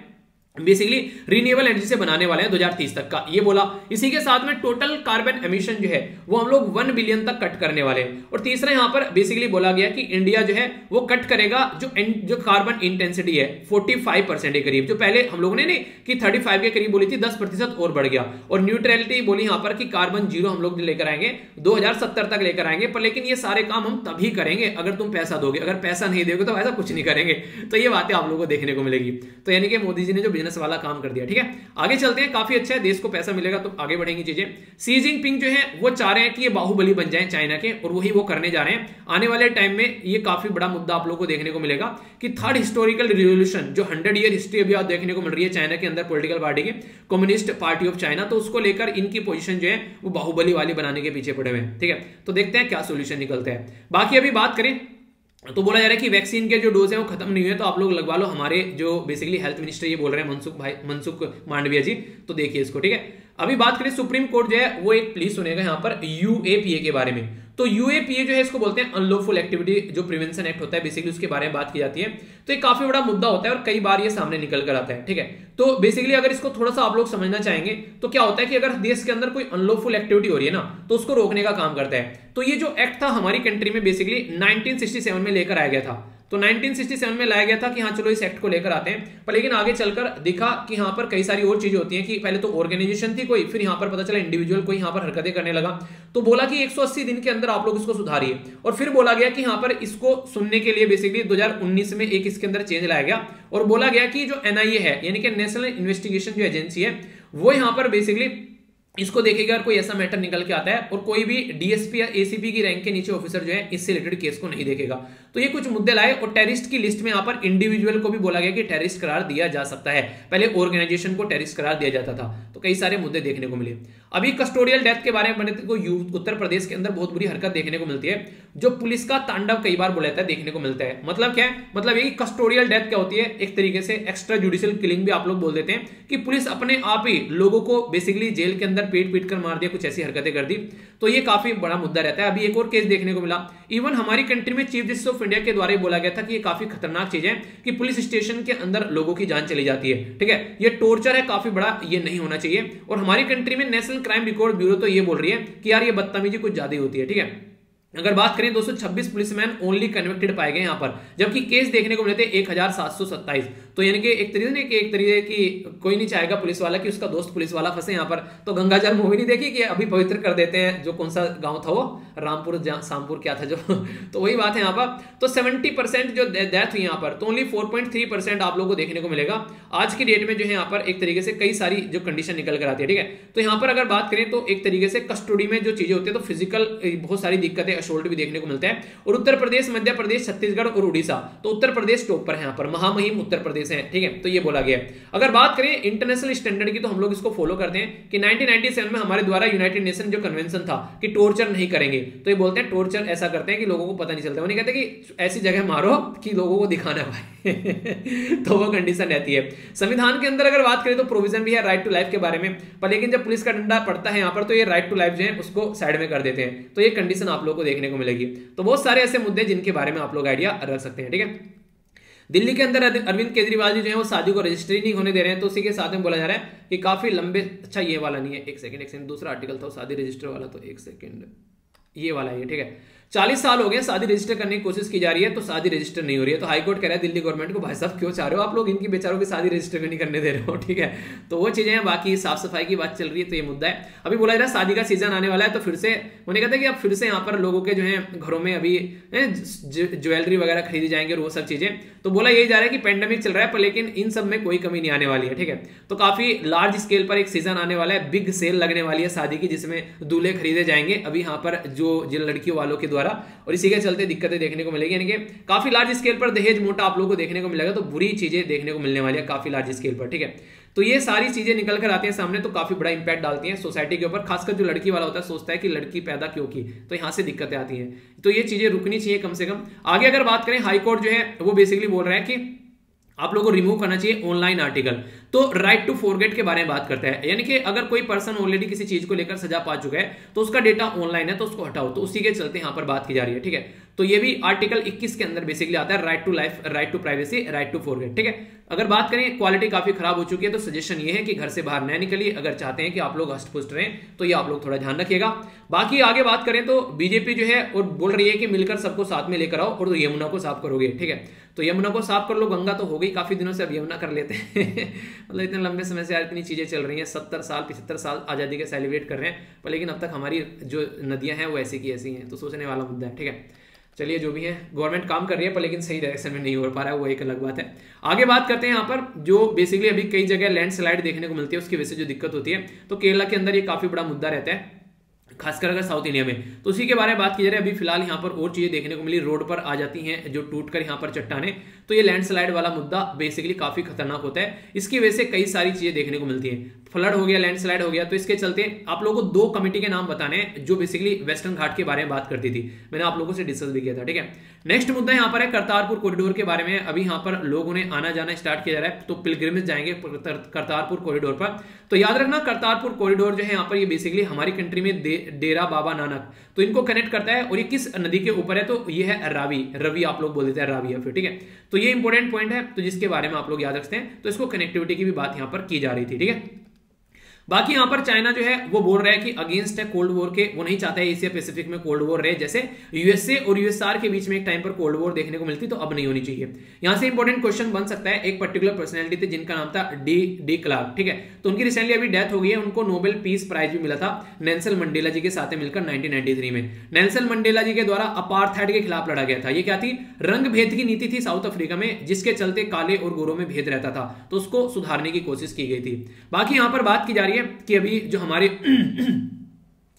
बेसिकली रिन्यूएबल एनर्जी से बनाने वाले हैं दो हज़ार तीस तक का, ये बोला। इसी के साथ में टोटल कार्बन एमिशन जो है वो हम लोग वन बिलियन तक कट करने वाले हैं। और तीसरा यहां पर बेसिकली बोला गया कि इंडिया जो है वो कट करेगा जो जो कार्बन इंटेंसिटी है पैंतालीस परसेंट के करीब, जो पहले हम लोगों ने नहीं कि पैंतीस के करीब बोली थी, दस प्रतिशत और बढ़ गया। और न्यूट्रलिटी बोली यहां पर कि कार्बन जीरो हम लोग लेकर आएंगे दो हज़ार सत्तर तक लेकर आएंगे, पर लेकिन ये सारे काम हम तभी करेंगे अगर तुम पैसा दोगे, अगर पैसा नहीं दोगे तो ऐसा कुछ नहीं करेंगे। तो ये बातें आप लोगों को देखने को मिलेगी। तो यानी कि मोदी जी ने जो वाला काम कर दिया। ठीक है, आगे चलते हैं, काफी अच्छा है, देश को पैसा मिलेगा तो आगे बढ़ेंगी चीजें। सी जिनपिंग जो है वो चाह रहे हैं कि ये बाहुबली बन जाएं चाइना के, और वही वो करने जा रहे हैं। आने वाले टाइम में ये काफी बड़ा मुद्दा आप लोगों को देखने को मिलेगा कि थर्ड हिस्टोरिकल रिवॉल्यूशन जो हंड्रेड ईयर हिस्ट्री अभी आप देखने को मिल रही है चाइना के अंदर पॉलिटिकल पार्टी के, कम्युनिस्ट पार्टी ऑफ चाइना, तो उसको लेकर इनकी पोजीशन जो है वो बाहुबली वाली बनाने के पीछे पड़े हुए हैं। ठीक है, तो देखते हैं क्या सोल्यूशन निकलता है। बाकी अभी बात करें तो बोला जा रहा है कि वैक्सीन के जो डोज है वो खत्म नहीं हुए, तो आप लोग लगवा लो। हमारे जो बेसिकली हेल्थ मिनिस्टर ये बोल रहे हैं मनसुख भाई मनसुख मांडविया जी, तो देखिए इसको। ठीक है, अभी बात करें सुप्रीम कोर्ट जो है वो एक पुलिस सुनेगा यहाँ पर यूएपीए के बारे में। तो यूएपीए जो है इसको बोलते हैं अनलॉफुल एक्टिविटी जो प्रिवेंशन एक्ट होता है, बेसिकली उसके बारे में बात की जाती है। तो ये काफी बड़ा मुद्दा होता है और कई बार ये सामने निकल कर आता है। ठीक है, तो बेसिकली अगर इसको थोड़ा सा आप लोग समझना चाहेंगे तो क्या होता है कि अगर देश के अंदर कोई अनलॉफुल एक्टिविटी हो रही है ना, तो उसको रोकने का काम करता है। तो ये जो एक्ट था हमारी कंट्री में बेसिकली नाइनटीन सिक्सटी सेवन में लेकर आया गया था। तो नाइनटीन सिक्सटी सेवन में लाया गया था कि हाँ चलो इस एक्ट को लेकर आते हैं, पर लेकिन आगे चलकर दिखा कि यहाँ पर कई सारी और चीजें होती हैं कि पहले तो ऑर्गेनाइजेशन थी कोई, फिर यहाँ पर पता चला इंडिविजुअल कोई यहाँ पर हरकतें करने लगा। तो बोला कि एक सौ अस्सी दिन के अंदर आप लोग इसको सुधारिए, और फिर बोला गया कि यहाँ पर इसको सुनने के लिए बेसिकली दो हज़ार उन्नीस में एक इसके अंदर चेंज लाया गया, और बोला गया कि जो एनआईए है यानी कि नेशनल इन्वेस्टिगेशन जो एजेंसी है वो यहाँ पर बेसिकली इसको देखेगा और कोई ऐसा मैटर निकल के आता है, और कोई भी डीएसपी या एसीपी की रैंक के नीचे ऑफिसर जो है इससे रिलेटेड केस को नहीं देखेगा। तो ये कुछ मुद्दे लाए, और टेररिस्ट की लिस्ट में यहाँ पर इंडिविजुअल को भी बोला गया कि टेररिस्ट करार दिया जा सकता है, पहले ऑर्गेनाइजेशन को टेररिस्ट करार दिया जाता था। तो कई सारे मुद्दे देखने को मिले। अभी कस्टोडियल डेथ के बारे में उत्तर प्रदेश के अंदर बहुत बुरी हरकत देखने को मिलती है, जो पुलिस का तांडव कई बार बोला जाता है देखने को मिलता है। मतलब क्या है, मतलब ये कस्टोडियल डेथ क्या होती है, एक तरीके से एक्स्ट्रा जुडिशियल किलिंग भी आप लोग बोल देते हैं कि पुलिस अपने आप ही लोगों को बेसिकली जेल के अंदर पीट पीट कर मार दिया, कुछ ऐसी हरकतें कर दी। तो ये काफी बड़ा मुद्दा रहता है। अभी एक और केस देखने को मिला, इवन हमारी कंट्री में चीफ जस्टिस ऑफ इंडिया के द्वारा बोला गया था कि ये काफी खतरनाक चीज है कि पुलिस स्टेशन के अंदर लोगों की जान चली जाती है। ठीक है, ये टॉर्चर है काफी बड़ा, ये नहीं होना चाहिए। और हमारी कंट्री में नेशनल क्राइम रिकॉर्ड ब्यूरो तो ये बोल रही है कि यार ये बदतमीजी कुछ ज्यादा होती है। ठीक है, अगर बात करें दोस्तों छब्बीस पुलिसमैन ओनली कन्विक्टेड पाए गए यहाँ पर, जबकि केस देखने को मिले थे एक हजार सात सौ सत्ताईस। तो यानी कि एक तरीके से एक तरीके की कोई नहीं चाहेगा पुलिस वाला कि उसका दोस्त पुलिस वाला फंसे यहाँ पर। तो गंगाजल मूवी नहीं देखी कि अभी पवित्र कर देते हैं, जो कौन सा गाँव था वो रामपुर शामपुर क्या था जो तो वही बात है यहाँ पर। तो सेवेंटी परसेंट जो डेथ हुई यहाँ पर, तो only four point three percent आप लोग को देखने को मिलेगा। आज की डेट में जो है यहाँ पर एक तरीके से कई सारी जो कंडीशन निकल कर आती है, ठीक है। तो यहाँ पर अगर बात करें तो एक तरीके से कस्टडी में जो चीजें होती है तो फिजिकल बहुत सारी दिक्कतें शोल्ड भी देखने को मिलता है। और उत्तर प्रदेश, मध्य प्रदेश, छत्तीसगढ़ और उड़ीसा, तो उत्तर प्रदेश टॉप पर है यहाँ पर, महामहिम उत्तर प्रदेश है, ठीक है। तो ये बोला गया। अगर बात करें इंटरनेशनल स्टैंडर्ड की, तो हम लोग इसको फॉलो करते हैं कि नाइनटीन नाइंटी सेवन में हमारे द्वारा यूनाइटेड नेशन जो कन्वेंशन था कि टॉर्चर नहीं करेंगे, तो ये बोलते हैं टॉर्चर ऐसा करते हैं कि लोगों को पता नहीं चलता, वो नहीं कहते कि ऐसी जगह मारो कि लोगों को दिखाना पाए तो वो कंडीशन रहती है। संविधान के अंदर अगर बात करें तो प्रोविजन भी है राइट टू लाइफ के बारे में, पर लेकिन जब पुलिस का डंडा पड़ता है यहाँ पर तो ये राइट टू लाइफ जो है उसको साइड में कर देते हैं। तो ये कंडीशन आप लोगों को देखने को मिलेगी। तो बहुत सारे ऐसे मुद्दे जिनके बारे में आप लोग आइडिया रख सकते हैं, ठीक है। दिल्ली के अंदर अरविंद केजरीवाल जी जो है वो शादी को रजिस्ट्री नहीं होने दे रहे हैं, तो उसी के साथ में बोला जा रहा है कि काफी लंबे, अच्छा ये वाला नहीं है, एक सेकंड एक सेकंड दूसरा आर्टिकल था शादी रजिस्टर वाला, तो एक सेकंड ये वाला है, ठीक है। चालीस साल हो गए शादी रजिस्टर करने की कोशिश की जा रही है तो शादी रजिस्टर नहीं हो रही है। तो हाईकोर्ट कह रहा है दिल्ली गवर्नमेंट को, भाई साहब क्यों चाह रहे हो आप लोग इनकी बेचारों की शादी रजिस्टर नहीं करने दे रहे हो, ठीक है। तो वो चीजें हैं, बाकी साफ सफाई की बात चल रही है तो ये मुद्दा है। अभी बोला जा रहा है शादी का सीजन आने वाला है, तो फिर से उन्हें कहता है कि अब फिर से यहाँ पर लोगों के जो है घरों में अभी ज्वेलरी वगैरह खरीदी जाएंगे और वो सब चीजें। तो बोला यही जा रहा है कि पेंडेमिक चल रहा है पर लेकिन इन सब में कोई कमी नहीं आने वाली है, ठीक है। तो काफी लार्ज स्केल पर एक सीजन आने वाला है, बिग सेल लगने वाली है शादी की, जिसमें दूल्हे खरीदे जाएंगे अभी यहाँ पर जो जिन लड़कियों वालों के, और इसी के चलते दिक्कतें देखने को मिलेगी। यानी कि काफी लार्ज स्केल पर दहेज मोटा आप लोगों को देखने को मिलेगा, तो बुरी चीजें देखने को मिलने वाली है काफी लार्ज स्केल पर, ठीक है। तो ये सारी चीजें निकल कर आती हैं सामने, तो काफी बड़ा इंपैक्ट डालती हैं सोसाइटी के ऊपर। खासकर जो लड़की वाला होता है सोचता है कि लड़की पैदा क्यों की, तो यहाँ से दिक्कतें आती हैं। तो ये चीजें रुकनी चाहिए कम से कम। आगे अगर बात करें, हाईकोर्ट जो है वो बेसिकली बोल रहा है कि आप लोगों को रिमूव करना चाहिए ऑनलाइन आर्टिकल। तो राइट टू फॉरगेट के बारे में बात करता है, यानी कि अगर कोई पर्सन ऑलरेडी किसी चीज को लेकर सजा पा चुका है तो उसका डेटा ऑनलाइन है तो उसको हटाओ, तो उसी के चलते यहां पर बात की जा रही है, ठीक है। तो ये भी आर्टिकल इक्कीस के अंदर बेसिकली आता है, right to life, right to privacy, right to forget, ठीक है। अगर बात करें क्वालिटी काफी खराब हो चुकी है, तो सजेशन ये है कि घर से बाहर न निकलिए अगर चाहते हैं कि आप लोग हष्ट पुष्ट रहें, तो ये आप लोग थोड़ा ध्यान रखिएगा। बाकी आगे बात करें तो बीजेपी जो है और बोल रही है कि मिलकर सबको साथ में लेकर आओ और तो यमुना को साफ करोगे, ठीक है। तो यमुना को साफ कर लो, गंगा तो हो गई काफी दिनों से, अब यमुना कर लेते हैं मतलब इतने लंबे समय से यार इतनी चीजें चल रही हैं, सत्तर साल पिछहत्तर साल आजादी के सेलिब्रेट कर रहे हैं पर लेकिन अब तक हमारी जो नदियां हैं वो ऐसी की ऐसी हैं, तो सोचने वाला मुद्दा है, ठीक है। चलिए जो भी है, गवर्नमेंट काम कर रही है पर लेकिन सही डायरेक्शन में नहीं हो पा रहा है, वो एक अलग बात है। आगे बात करते हैं यहाँ पर जो बेसिकली अभी कई जगह लैंडस्लाइड देखने को मिलती है, उसकी वजह से जो दिक्कत होती है तो केरला के अंदर ये काफी बड़ा मुद्दा रहता है, खासकर अगर साउथ इंडिया में। तो उसी के बारे में बात की जा रही है। अभी फिलहाल यहाँ पर और चीजें देखने को मिली, रोड पर आ जाती हैं जो टूट कर यहाँ पर चट्टाने, तो ये लैंडस्लाइड वाला मुद्दा बेसिकली काफी खतरनाक होता है, इसकी वजह से कई सारी चीजें देखने को मिलती हैं। फ्लड हो गया, लैंडस्लाइड हो गया, तो इसके चलते आप लोगों को दो कमेटी के नाम बताने हैं जो बेसिकली वेस्टर्न घाट के बारे में बात करती थी, मैंने आप लोगों से डिस्कस भी किया था, ठीक है। नेक्स्ट मुद्दा यहाँ पर है करतारपुर कॉरिडोर के बारे में। अभी यहाँ पर लोगों ने आना जाना स्टार्ट किया जा रहा है, तो पिलग्रिमेज जाएंगे करतारपुर कॉरिडोर पर। तो याद रखना करतारपुर कॉरिडोर जो है यहाँ पर ये बेसिकली हमारी कंट्री में डेरा बाबा नानक, तो इनको कनेक्ट करता है और ये किस नदी के ऊपर है, तो ये है रावी, रवि आप लोग बोल देते हैं रावी है फिर, ठीक है। तो ये इंपॉर्टेंट पॉइंट है, तो जिसके बारे में आप लोग याद रखते हैं। तो इसको कनेक्टिविटी की भी बात यहाँ पर की जा रही थी, ठीक है। बाकी यहाँ पर चाइना जो है वो बोल रहा है कि अगेंस्ट है कोल्ड वॉर के, वो नहीं चाहता है एशिया पैसिफिक में कोल्ड वॉर रहे, जैसे यूएसए और यूएसआर के बीच में एक टाइम पर कोल्ड वॉर देखने को मिलती, तो अब नहीं होनी चाहिए। यहाँ से इंपॉर्टेंट क्वेश्चन बन सकता है, एक पर्टिकुलर पर्सनैलिटी थी जिनका नाम था डी डी क्लार्क, ठीक है। तो उनकी रिसेंटली अभी डेथ हो गई है, उनको नोबेल पीस प्राइज भी मिला था नेल्सन मंडेला जी के साथ मिलकर नाइनटीन नाइनटी थ्री में। नेल्सन मंडेला जी के द्वारा अपार्थाइड के खिलाफ लड़ा गया था। ये क्या थी, रंग भेद की नीति थी साउथ अफ्रीका में, जिसके चलते काले और गोरों में भेद रहता था, तो उसको सुधारने की कोशिश की गई थी। बाकी यहाँ पर बात की जा रही है कि अभी जो हमारे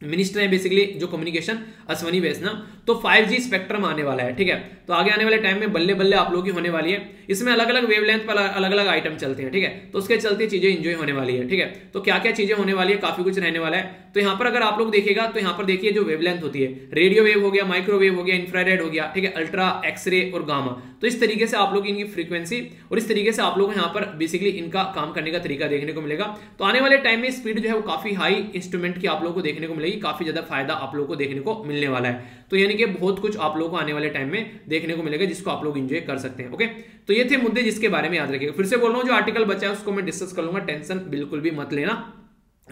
मिनिस्टर है बेसिकली जो कम्युनिकेशन अश्वनी वैष्णव, तो फाइव जी स्पेक्ट्रम आने वाला है, ठीक है। तो आगे आने वाले टाइम में बल्ले बल्ले आप लोगों की होने वाली है, इसमें अलग अलग वेवलेंथ पर अलग अलग आइटम चलते हैं, ठीक है। तो उसके चलते चीजें एंजॉय होने वाली है, ठीक है। तो क्या क्या चीजें होने वाली है, काफी कुछ रहने वाला है। तो यहाँ पर अगर आप लोग देखिएगा तो यहाँ पर देखिए जो वेवलेंथ होती है, रेडियो वेव हो गया, माइक्रोवेव हो गया, इंफ्रारेड हो गया, ठीक है, अल्ट्रा, एक्सरे और गामा। तो इस तरीके से आप लोग इनकी फ्रीक्वेंसी और इस तरीके से आप लोग यहाँ पर बेसिकली इनका काम करने का तरीका देखने को मिलेगा। तो आने वाले टाइम में स्पीड जो है वो काफी हाई इंस्ट्रूमेंट की आप लोगों को देखने को मिलेगी, काफी ज्यादा फायदा आप लोगों को देखने को मिलने वाला है। तो यानी कि बहुत कुछ आप लोगों को आने वाले टाइम में देखने को मिलेगा, जिसको आप लोग एंजॉय कर सकते हैं। ओके, तो ये थे मुद्दे जिसके बारे में याद रखिएगा। फिर से बोल रहा हूँ, जो आर्टिकल बचा है उसको मैं डिस्कस कर लूंगा, टेंशन बिल्कुल भी मत लेना।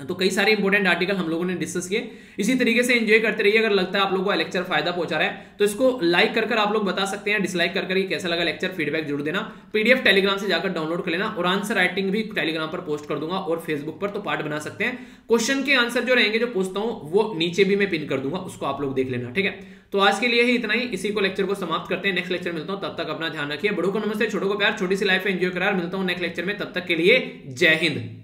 तो कई सारे इंपॉर्टेंट आर्टिकल हम लोगों ने डिस्कस किए। इसी तरीके से एंजॉय करते रहिए। अगर लगता है आप लोगों को लेक्चर फायदा पहुंचा रहा है तो इसको लाइक कर कर आप लोग बता सकते हैं, डिसलाइक कर कर कैसा लगा लेक्चर फीडबैक जरूर देना। पीडीएफ टेलीग्राम से जाकर डाउनलोड कर लेना और आंसर राइटिंग भी टेलीग्राम पर पोस्ट कर दूंगा और फेसबुक पर, तो पार्ट बना सकते हैं। क्वेश्चन के आंसर जो रहेंगे जो पूछता हूँ वो नीचे भी मैं पिन कर दूंगा, उसको आप लोग देख लेना। ठीक है, तो आज के लिए ही इतना ही, इसी को लेक्चर को समाप्त करते हैं। नेक्स्ट लेक्चर मिलता हूँ, तब तक अपना ध्यान रखिए। बड़ों को नमस्ते, छोटों को प्यार, छोटी सी लाइफ एंजॉय करा, मिलता हूँ नेक्स्ट लेक्चर में। तब तक के लिए जय हिंद।